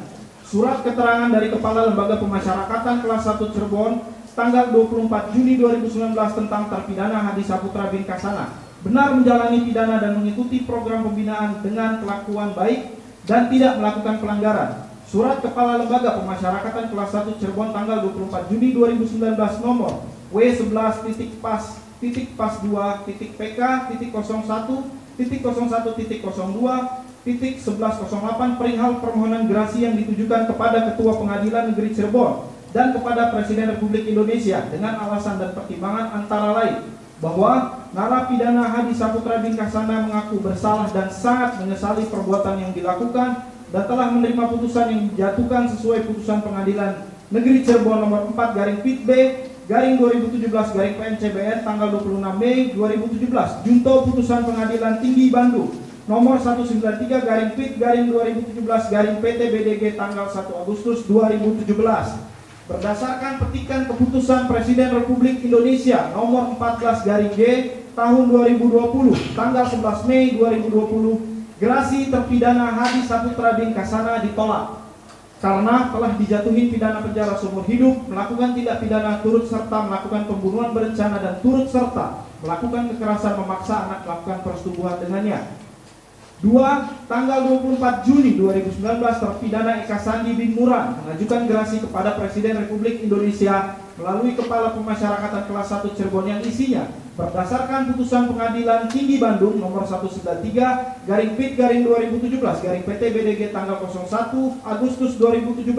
Surat keterangan dari Kepala Lembaga Pemasyarakatan kelas 1 Cirebon tanggal 24 Juni 2019 tentang terpidana Hadi Saputra bin Kasana benar menjalani pidana dan mengikuti program pembinaan dengan kelakuan baik dan tidak melakukan pelanggaran. Surat Kepala Lembaga Pemasyarakatan kelas 1 Cirebon tanggal 24 Juni 2019 nomor W11.PAS.2.PK.01.01.02.1108 perihal permohonan gerasi yang ditujukan kepada Ketua Pengadilan Negeri Cirebon dan kepada Presiden Republik Indonesia dengan alasan dan pertimbangan antara lain bahwa narapidana Hadi Saputra bin Kasana mengaku bersalah dan sangat menyesali perbuatan yang dilakukan dan telah menerima putusan yang dijatuhkan sesuai putusan Pengadilan Negeri Cirebon nomor 4/Pit B/2017/PN CBN tanggal 26 Mei 2017 junto putusan Pengadilan Tinggi Bandung nomor 193/Pit/2017/PTBDG tanggal 1 Agustus 2017 berdasarkan petikan keputusan Presiden Republik Indonesia nomor 14/G tahun 2020 tanggal 11 Mei 2020 gerasi terpidana Hadi Saputra bin Kasana ditolak karena telah dijatuhi pidana penjara seumur hidup melakukan tindak pidana turut serta melakukan pembunuhan berencana dan turut serta melakukan kekerasan memaksa anak melakukan persetubuhan dengannya. 2. Tanggal 24 Juni 2019 terpidana Eka Sandi bin Murang mengajukan gerasi kepada Presiden Republik Indonesia melalui Kepala Pemasyarakatan Kelas 1 Cirebon yang isinya berdasarkan putusan Pengadilan Tinggi Bandung nomor 193/Pit/2017/PTBDG tanggal 01 Agustus 2017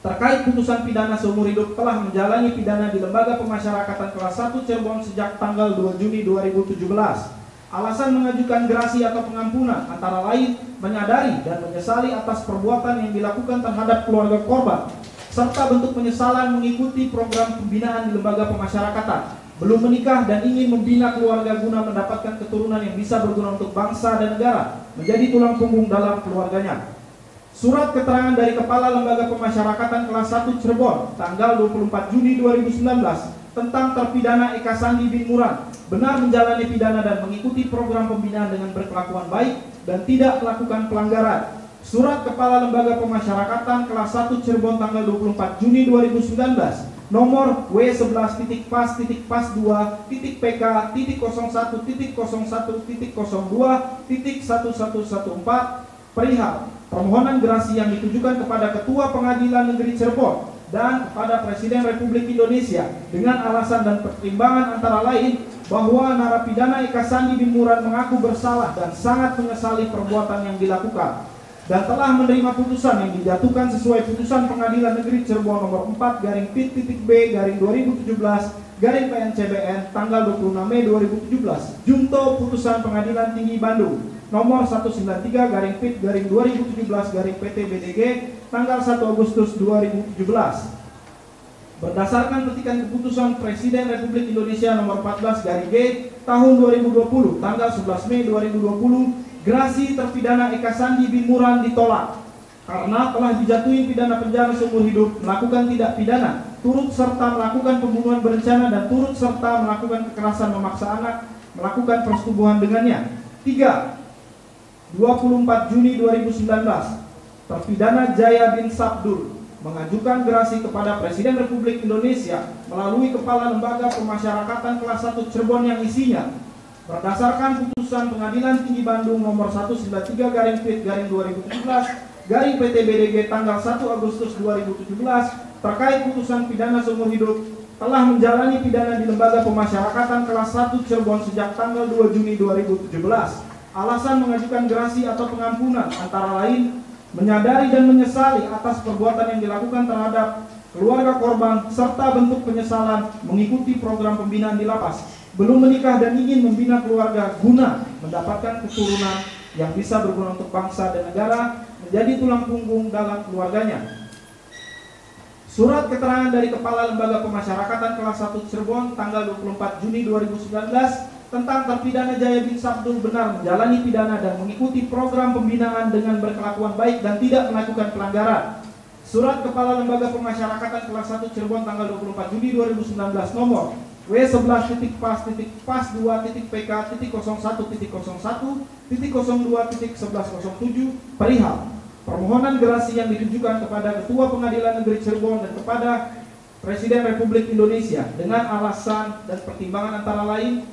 terkait putusan pidana seumur hidup telah menjalani pidana di Lembaga Pemasyarakatan Kelas 1 Cirebon sejak tanggal 2 Juni 2017. Alasan mengajukan gerasi atau pengampunan antara lain menyadari dan menyesali atas perbuatan yang dilakukan terhadap keluarga korban serta bentuk penyesalan mengikuti program pembinaan di lembaga pemasyarakatan, belum menikah dan ingin membina keluarga guna mendapatkan keturunan yang bisa berguna untuk bangsa dan negara, menjadi tulang punggung dalam keluarganya. Surat keterangan dari Kepala Lembaga Pemasyarakatan Kelas 1 Cirebon tanggal 24 Juni 2019 tentang terpidana Eka Sandi bin Murang benar menjalani pidana dan mengikuti program pembinaan dengan berkelakuan baik dan tidak melakukan pelanggaran. Surat Kepala Lembaga Pemasyarakatan Kelas 1 Cirebon tanggal 24 Juni 2019 nomor W11.pas.2.PK.01.01.02.1114 perihal permohonan gerasi yang ditujukan kepada Ketua Pengadilan Negeri Cirebon dan kepada Presiden Republik Indonesia dengan alasan dan pertimbangan antara lain bahwa narapidana Eka Sandi bin Murang mengaku bersalah dan sangat menyesali perbuatan yang dilakukan dan telah menerima putusan yang dijatuhkan sesuai putusan Pengadilan Negeri Cirebon nomor 4/Pit B/2017/PN CBN tanggal 26 Mei 2017 junto putusan Pengadilan Tinggi Bandung nomor 193/Pit/2017/PTBDG tanggal 1 Agustus 2017 berdasarkan petikan keputusan Presiden Republik Indonesia nomor 14/G tahun 2020 tanggal 11 Mei 2020 gerasi terpidana Eka Sandi bin Murang ditolak karena telah dijatuhi pidana penjara seumur hidup melakukan tindak pidana turut serta melakukan pembunuhan berencana dan turut serta melakukan kekerasan memaksa anak melakukan persetubuhan dengannya. 3. 24 Juni 2019 terpidana Jaya bin Sapul mengajukan gerasi kepada Presiden Republik Indonesia melalui Kepala Lembaga Pemasyarakatan Kelas 1 Cirebon yang isinya berdasarkan putusan Pengadilan Tinggi Bandung nomor 193/Pit/2017/PTBDG tanggal 1 Agustus 2017 terkait putusan pidana seumur hidup telah menjalani pidana di Lembaga Pemasyarakatan Kelas 1 Cirebon sejak tanggal 2 Juni 2017. Alasan mengajukan gerasi atau pengampunan antara lain menyadari dan menyesali atas perbuatan yang dilakukan terhadap keluarga korban serta bentuk penyesalan mengikuti program pembinaan di lapas, belum menikah dan ingin membina keluarga guna mendapatkan keturunan yang bisa berguna untuk bangsa dan negara, menjadi tulang punggung dalam keluarganya. Surat keterangan dari Kepala Lembaga Pemasyarakatan Kelas 1 Cirebon tanggal 24 Juni 2019 tentang terpidana Jaya bin Sapul benar menjalani pidana dan mengikuti program pembinaan dengan berkelakuan baik dan tidak melakukan pelanggaran. Surat Kepala Lembaga Pemasyarakatan Kelas 1 Cirebon tanggal 24 Juni 2019 nomor W11.pas.2.PK.01.01.02.1107 perihal permohonan gerasi yang ditujukan kepada Ketua Pengadilan Negeri Cirebon dan kepada Presiden Republik Indonesia dengan alasan dan pertimbangan antara lain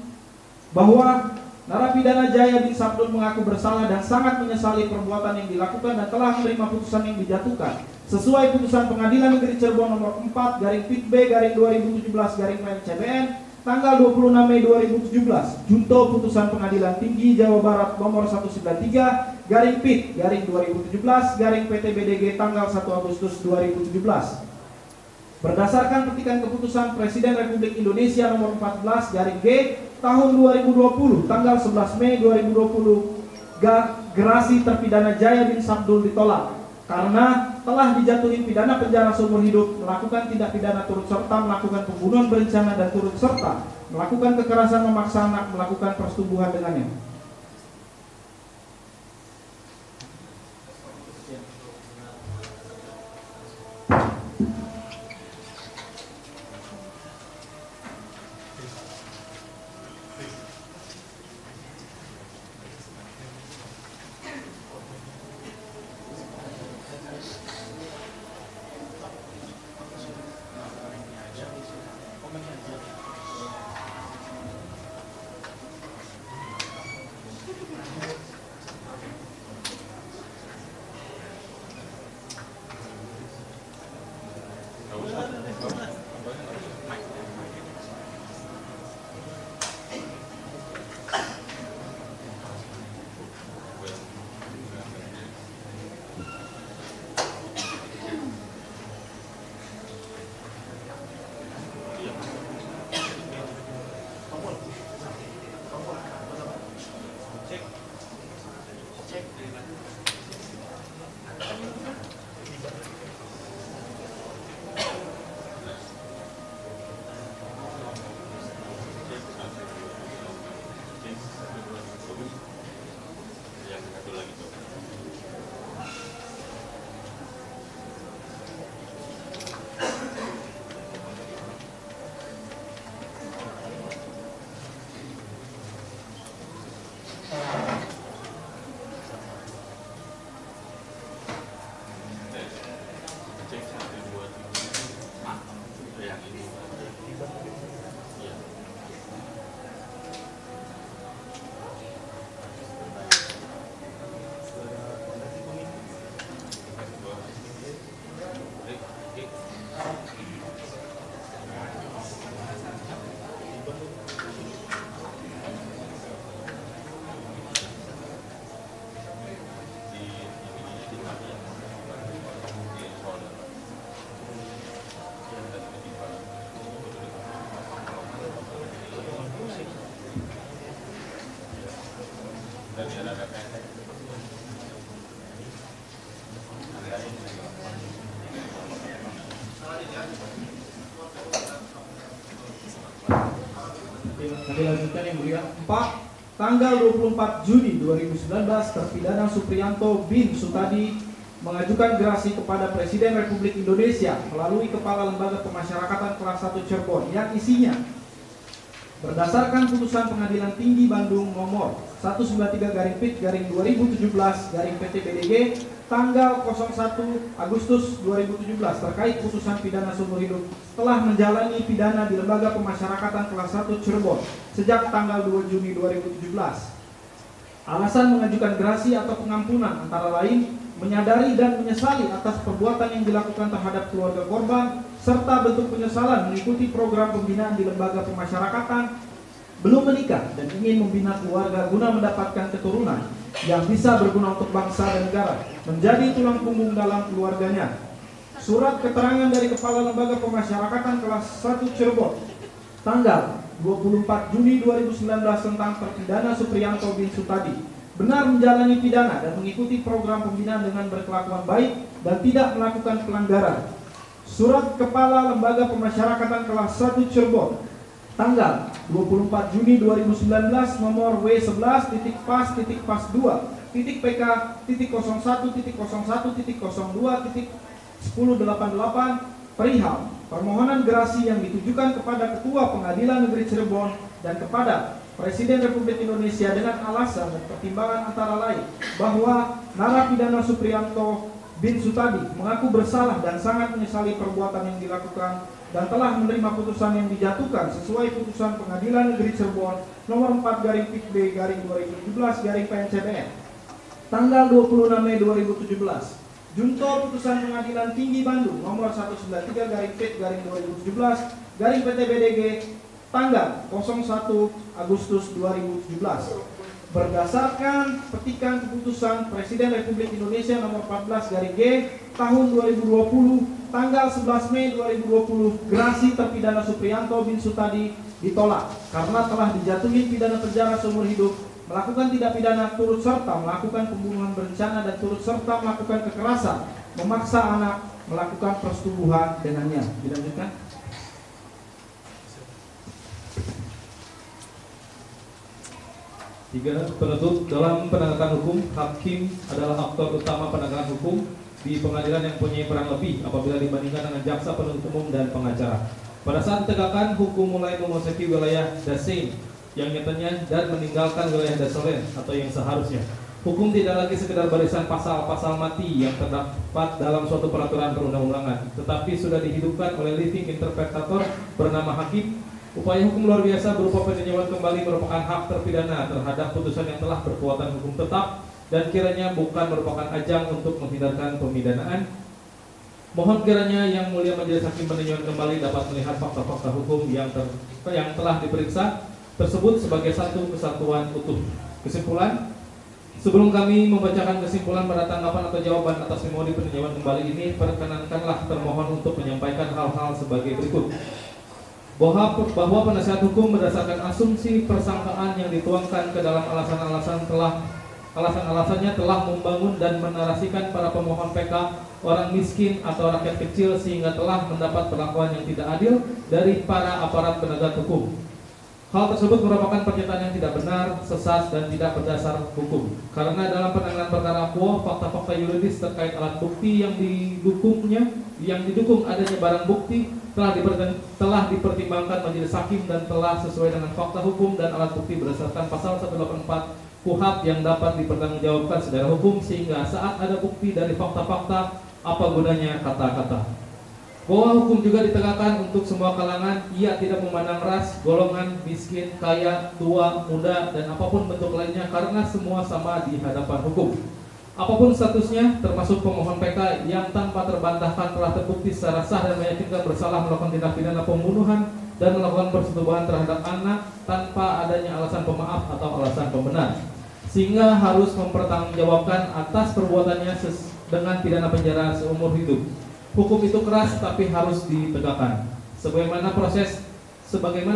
bahwa narapidana Jaya bin Sapul mengaku bersalah dan sangat menyesali perbuatan yang dilakukan dan telah menerima putusan yang dijatuhkan sesuai putusan Pengadilan Negeri Cirebon nomor 4/Pit B/2017/PN CBN tanggal 26 Mei 2017 junto putusan Pengadilan Tinggi Jawa Barat nomor 193/Pit/2017/PTBDG tanggal 1 Agustus 2017 berdasarkan petikan keputusan Presiden Republik Indonesia nomor 14/G tahun 2020 tanggal 11 Mei 2020 gerasi terpidana Jaya bin Sapul ditolak karena telah dijatuhi pidana penjara seumur hidup, melakukan tindak pidana turut serta, melakukan pembunuhan berencana dan turut serta, melakukan kekerasan memaksa anak, melakukan persetubuhan dengannya. Dilanjutkan yang mulia, 4 tanggal 24 Juni 2019 terpidana Suprianto bin Sudadi mengajukan gerasi kepada Presiden Republik Indonesia melalui Kepala Lembaga Pemasyarakatan kelas 1 Cirebon yang isinya berdasarkan putusan Pengadilan Tinggi Bandung nomor 193-PIT-2017-PTBDG tanggal 01 Agustus 2017 terkait putusan pidana seumur hidup, telah menjalani pidana di Lembaga Pemasyarakatan kelas 1 Cirebon sejak tanggal 2 Juni 2017. Alasan mengajukan gerasi atau pengampunan antara lain menyadari dan menyesali atas perbuatan yang dilakukan terhadap keluarga korban serta bentuk penyesalan mengikuti program pembinaan di Lembaga Pemasyarakatan, belum menikah dan ingin membina keluarga guna mendapatkan keturunan yang bisa berguna untuk bangsa dan negara, menjadi tulang punggung dalam keluarganya. Surat keterangan dari Kepala Lembaga Pemasyarakatan kelas 1 Cirebon tanggal 24 Juni 2019 tentang terpidana Suprianto bin Sudadi benar menjalani pidana dan mengikuti program pembinaan dengan berkelakuan baik dan tidak melakukan pelanggaran. Surat Kepala Lembaga Pemasyarakatan kelas 1 Cirebon tanggal 24 Juni 2019 nomor W11.PK.01.01.02.1088 perihal permohonan gerasi yang ditujukan kepada Ketua Pengadilan Negeri Cirebon dan kepada Presiden Republik Indonesia dengan alasan dan pertimbangan antara lain bahwa narapidana Suprianto bin Sudadi mengaku bersalah dan sangat menyesali perbuatan yang dilakukan dan telah menerima putusan yang dijatuhkan sesuai putusan Pengadilan Negeri Cirebon nomor 4-PB-2017-PNCBN tanggal 26 Mei 2017. Junto putusan Pengadilan Tinggi Bandung nomor 193-PIT-2017-PTBDG tanggal 01 Agustus 2017. Berdasarkan petikan keputusan Presiden Republik Indonesia nomor 14-G tahun 2020 tanggal 11 Mei 2020, gerasi terpidana Suprianto bin Sudadi ditolak karena telah dijatuhi pidana penjara seumur hidup, melakukan tindak pidana turut serta melakukan pembunuhan berencana dan turut serta melakukan kekerasan, memaksa anak melakukan persetubuhan dengannya. Dilanjutkan. Tiga, penuntut dalam penegakan hukum, hakim adalah aktor utama penegakan hukum di pengadilan yang punya peran lebih apabila dibandingkan dengan jaksa, penuntut umum, dan pengacara. Pada saat penegakan hukum mulai memasuki wilayah dasing yang nyatanya dan meninggalkan wilayah dasolen atau yang seharusnya, hukum tidak lagi sekedar barisan pasal-pasal mati yang terdapat dalam suatu peraturan perundang-undangan, tetapi sudah dihidupkan oleh living interpretator bernama hakim. Upaya hukum luar biasa berupa peninjauan kembali merupakan hak terpidana terhadap putusan yang telah berkekuatan hukum tetap dan kiranya bukan merupakan ajang untuk menghindarkan pemidanaan. Mohon kiranya yang mulia majelis hakim peninjauan kembali dapat melihat fakta-fakta hukum yang telah diperiksa tersebut sebagai satu kesatuan utuh. Kesimpulan, sebelum kami membacakan kesimpulan pada tanggapan atau jawaban atas memori peninjauan kembali ini, perkenankanlah termohon untuk menyampaikan hal-hal sebagai berikut. Bahwa penasihat hukum berdasarkan asumsi persangkaan yang dituangkan ke dalam alasan-alasannya telah membangun dan menarasikan para pemohon PK orang miskin atau rakyat kecil sehingga telah mendapat perlakuan yang tidak adil dari para aparat penegak hukum. Hal tersebut merupakan pernyataan yang tidak benar, sesat, dan tidak berdasar hukum. Karena dalam penanganan perkara quo, fakta-fakta yuridis terkait alat bukti yang didukung adanya barang bukti telah dipertimbangkan majelis hakim dan telah sesuai dengan fakta hukum dan alat bukti berdasarkan pasal 184 KUHAP yang dapat dipertanggungjawabkan secara hukum, sehingga saat ada bukti dari fakta-fakta, apa gunanya kata-kata. Bahwa hukum juga ditegakkan untuk semua kalangan, ia tidak memandang ras, golongan, miskin, kaya, tua, muda, dan apapun bentuk lainnya, karena semua sama di hadapan hukum. Apapun statusnya, termasuk pemohon PK yang tanpa terbantahkan telah terbukti secara sah dan meyakinkan bersalah melakukan tindak pidana pembunuhan dan melakukan persetubuhan terhadap anak tanpa adanya alasan pemaaf atau alasan pembenar, sehingga harus mempertanggungjawabkan atas perbuatannya dengan pidana penjara seumur hidup. Hukum itu keras tapi harus ditegakkan. Sebagaimana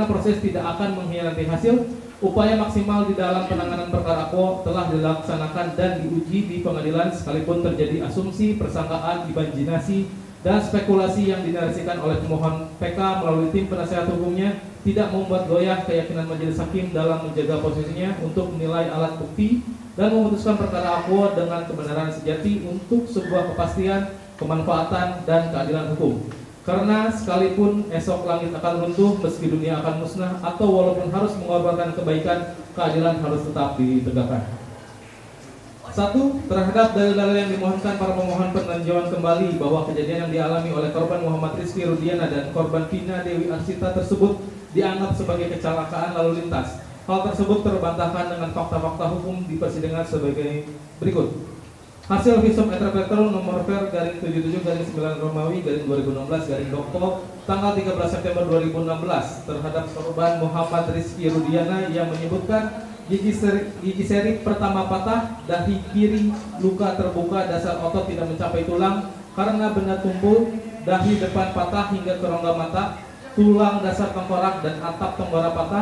proses tidak akan mengkhianati hasil, upaya maksimal di dalam penanganan perkara quo telah dilaksanakan dan diuji di pengadilan sekalipun terjadi asumsi, persangkaan, imajinasi, dan spekulasi yang dinarasikan oleh pemohon PK melalui tim penasehat hukumnya tidak membuat goyah keyakinan majelis hakim dalam menjaga posisinya untuk menilai alat bukti dan memutuskan perkara quo dengan kebenaran sejati untuk sebuah kepastian, kemanfaatan, dan keadilan hukum. Karena sekalipun esok langit akan runtuh, meski dunia akan musnah, atau walaupun harus mengorbankan kebaikan, keadilan harus tetap ditegakkan. Satu, terhadap dalil-dalil yang dimohonkan para pemohon peninjauan kembali bahwa kejadian yang dialami oleh korban Muhammad Rizky Rudiana dan korban Vina Dewi Arsita tersebut dianggap sebagai kecelakaan lalu lintas. Hal tersebut terbantahkan dengan fakta-fakta hukum di persidangan sebagai berikut. Hasil visum et repertorum nomor per garing 77-9/2016-dokto tanggal 13 September 2016 terhadap korban Muhammad Rizky Rudiana yang menyebutkan gigi seri pertama patah, dahi kiri luka terbuka, dasar otot tidak mencapai tulang karena benda tumpul, dahi depan patah hingga ke rongga mata, tulang dasar tengkorak dan atap tenggora patah.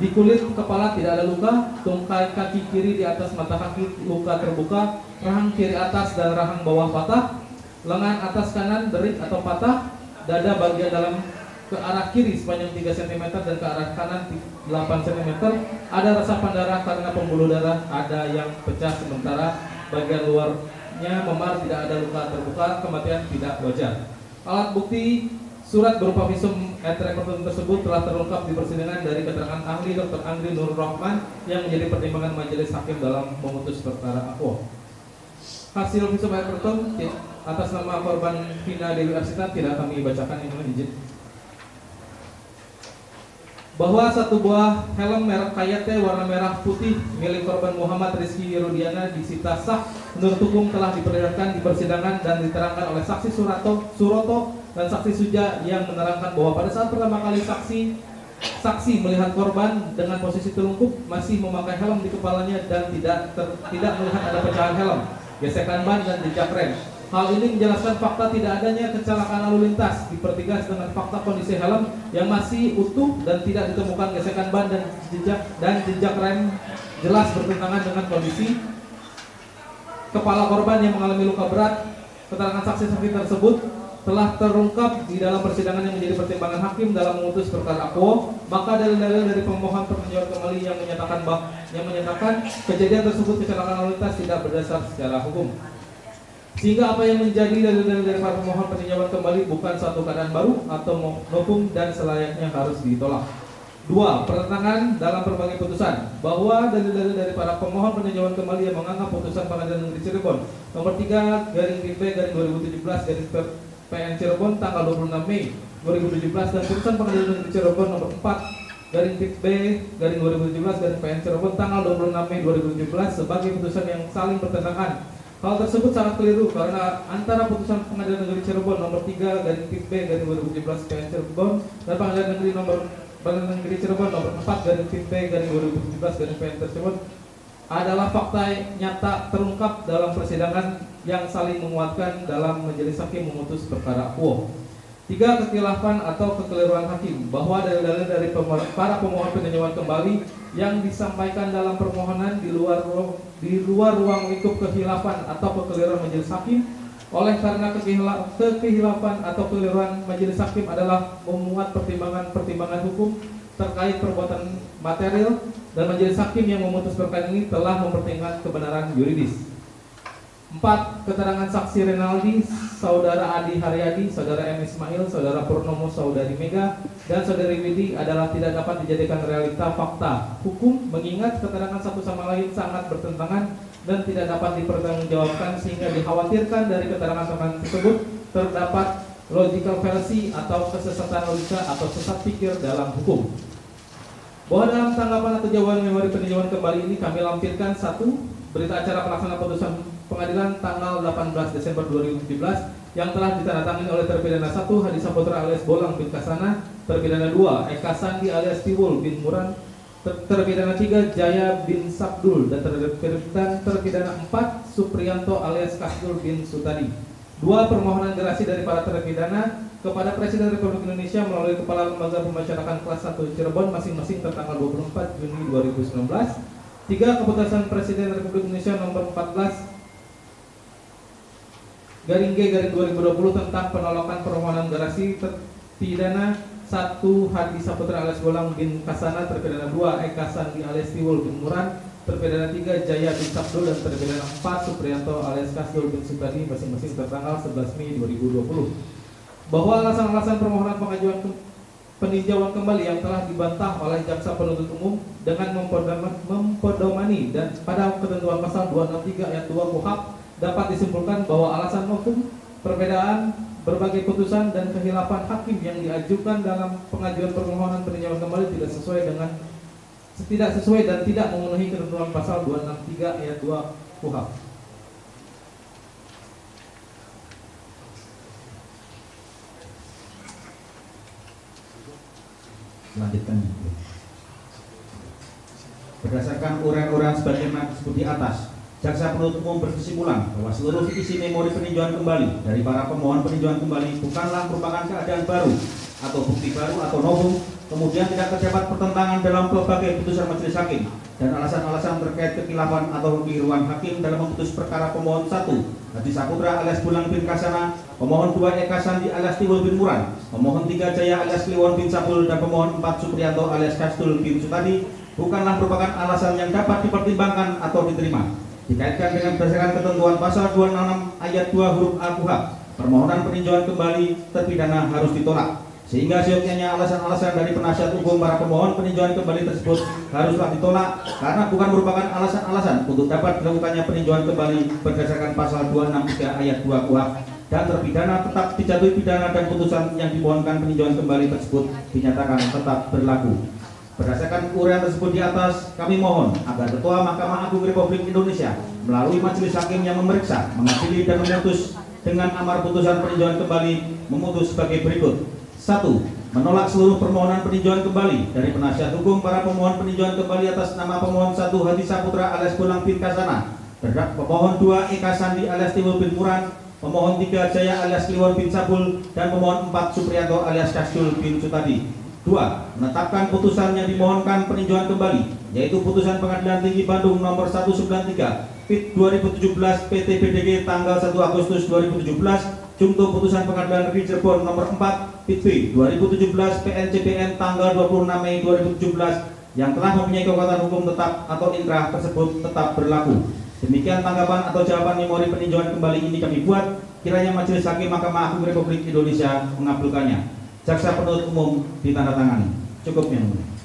Di kulit kepala tidak ada luka, tungkai kaki kiri di atas mata kaki luka terbuka, rahang kiri atas dan rahang bawah patah, lengan atas kanan berik atau patah, dada bagian dalam ke arah kiri sepanjang 3 cm dan ke arah kanan 8 cm, ada resapan darah karena pembuluh darah ada yang pecah sementara bagian luarnya memar, tidak ada luka terbuka, kematian tidak wajar. Alat bukti surat berupa visum et repertorum tersebut telah terungkap di persidangan dari keterangan ahli Dr. Andri Nur Rahman yang menjadi pertimbangan majelis hakim dalam memutus perkara aquo. Hasil visum et repertorum atas nama korban Vina Dewi Arsita tidak kami bacakan, yang mohon izin. Bahwa satu buah helm merek Kayate warna merah putih milik korban Muhammad Rizky Rudiana disita sah menurut hukum telah diperlihatkan di persidangan dan diterangkan oleh saksi Suroto dan saksi Suja yang menerangkan bahwa pada saat pertama kali saksi melihat korban dengan posisi telungkup masih memakai helm di kepalanya dan tidak melihat ada pecahan helm, gesekan ban, dan jejak rem. Hal ini menjelaskan fakta tidak adanya kecelakaan lalu lintas dipertegas dengan fakta kondisi helm yang masih utuh dan tidak ditemukan gesekan ban dan jejak rem jelas bertentangan dengan kondisi kepala korban yang mengalami luka berat. Keterangan saksi-saksi tersebut telah terungkap di dalam persidangan yang menjadi pertimbangan hakim dalam memutus perkara akuo. Maka dalil-dalil dari pemohon peninjauan kembali yang menyatakan kejadian tersebut kecelakaan lalu lintas tidak berdasar secara hukum. Sehingga apa yang menjadi dalil-dalil dari para pemohon peninjauan kembali bukan suatu keadaan baru atau novum dan selayaknya harus ditolak. Dua, pertentangan dalam berbagai putusan bahwa dalil-dalil dari para pemohon peninjauan kembali yang menganggap putusan Pengadilan Negeri Cirebon nomor 3/IP/2017/PN Cirebon tanggal 26 Mei 2017 dan putusan Pengadilan Negeri Cirebon nomor 4/IP/2017/PN Cirebon tanggal 26 Mei 2017 sebagai putusan yang saling bertentangan. Hal tersebut sangat keliru karena antara putusan Pengadilan Negeri Cirebon nomor 3/IP/2017/PN Cirebon dan Pengadilan Negeri Cirebon nomor 4/IP/2017/PN tersebut adalah fakta nyata terungkap dalam persidangan yang saling menguatkan dalam majelis hakim memutus perkara akuo. Tiga, kekhilafan atau kekeliruan hakim bahwa dalil-dalil dari para pemohon peninjauan kembali yang disampaikan dalam permohonan di luar ruang lingkup kekhilafan atau kekeliruan majelis hakim. Oleh karena kekhilafan atau keliruan majelis hakim adalah memuat pertimbangan hukum terkait perbuatan material dan majelis hakim yang memutus perkara ini telah mempertimbangkan kebenaran yuridis. 4. Keterangan saksi Renaldi, saudara Adi Haryadi, saudara M. Ismail, saudara Purnomo, saudari Mega, dan saudari Widi adalah tidak dapat dijadikan realita fakta hukum mengingat keterangan satu sama lain sangat bertentangan dan tidak dapat dipertanggungjawabkan sehingga dikhawatirkan dari keterangan-keterangan tersebut terdapat logical fallacy atau kesesatan logika atau sesat pikir dalam hukum. Bahwa dalam tanggapan atau jawaban memori peninjauan kembali ini kami lampirkan 1. Berita acara pelaksanaan putusan pengadilan tanggal 18 Desember 2017 yang telah ditandatangani oleh terpidana 1 Hadi Saputra alias Bolang bin Kasana, terpidana 2 Eka Sandi alias Tiwon bin Murang, terpidana 3 Jaya bin Sapul dan terpidana 4 Suprianto alias Kasdul bin Sudadi. 2. Permohonan gerasi dari para terpidana kepada Presiden Republik Indonesia melalui Kepala Lembaga Pemasyarakatan Kelas 1 Cirebon masing-masing tertanggal 24 Juni 2019. 3. Keputusan Presiden Republik Indonesia nomor 14/G/2020 tentang penolakan permohonan gerasi terpidana 1 Hadi Saputra alias Bolang bin Kasana, terpidana 2 Eka Sandi alias Tiwul bin Murang, terpidana 3 Jaya bin Sabdul dan terpidana 4 Suprianto alias Kasdul bin Sudadi masing-masing tertanggal 11 Mei 2020. Bahwa alasan-alasan permohonan peninjauan kembali yang telah dibantah oleh jaksa penuntut umum dengan memperdomani dan pada ketentuan pasal 263 ayat 2 KUHP dapat disimpulkan bahwa alasan hukum perbedaan berbagai putusan dan kekhilafan hakim yang diajukan dalam pengajuan permohonan peninjauan kembali tidak sesuai dan tidak memenuhi ketentuan pasal 263 ayat 2 KUHP. Lanjutkan. Berdasarkan uraian-uraian sebagaimana seperti atas, jaksa penuntut umum berkesimpulan bahwa seluruh isi memori peninjauan kembali dari para pemohon peninjauan kembali bukanlah merupakan keadaan baru atau bukti baru atau novum, kemudian tidak terdapat pertentangan dalam berbagai putusan majelis hakim dan alasan-alasan terkait kekhilafan atau kekeliruan hakim dalam memutus perkara pemohon 1 Hadi Saputra alias Bolang bin Kasana, pemohon 2 Eka Sandi alias Tiwul bin Murang, pemohon 3 Jaya alias Kliwon bin Sapul dan pemohon 4 Suprianto alias Kasdul bin Sutadi bukanlah merupakan alasan yang dapat dipertimbangkan atau diterima. Dikaitkan dengan berdasarkan ketentuan pasal 266 ayat 2 huruf A KUHP, permohonan peninjauan kembali terpidana harus ditolak. Sehingga seyogyanya alasan-alasan dari penasihat hukum para pemohon peninjauan kembali tersebut haruslah ditolak karena bukan merupakan alasan-alasan untuk dapat dilakukannya peninjauan kembali berdasarkan pasal 263 ayat 2 KUHP dan terpidana tetap dijatuhi pidana dan putusan yang dimohonkan peninjauan kembali tersebut dinyatakan tetap berlaku. Berdasarkan uraian tersebut di atas, kami mohon agar Ketua Mahkamah Agung Republik Indonesia melalui majelis hakim yang memeriksa, mengadili dan memutus dengan amar putusan peninjauan kembali memutus sebagai berikut. 1. Menolak seluruh permohonan peninjauan kembali dari penasihat hukum para pemohon peninjauan kembali atas nama pemohon 1 Hadi Saputra alias Bolang bin Kasana, pemohon 2 Eka Sandi alias Tiwul bin Murang, pemohon 3 Jaya alias Kliwon bin Sapul, dan pemohon 4 Suprianto alias Kasdul bin Sutadi. 2. Menetapkan putusan yang dimohonkan peninjauan kembali, yaitu putusan Pengadilan Tinggi Bandung nomor 193 Pit 2017 PT BDG tanggal 1 Agustus 2017 jungto putusan Pengadilan Negeri Cirebon nomor 4 Pit B 2017 PNCBN tanggal 26 Mei 2017 yang telah mempunyai kekuatan hukum tetap atau inkrah tersebut tetap berlaku. Demikian tanggapan atau jawaban memori peninjauan kembali ini kami buat, kiranya Majelis Hakim Mahkamah Agung Republik Indonesia mengabulkannya. Jaksa penuntut umum ditandatangani. Cukup yang mulia.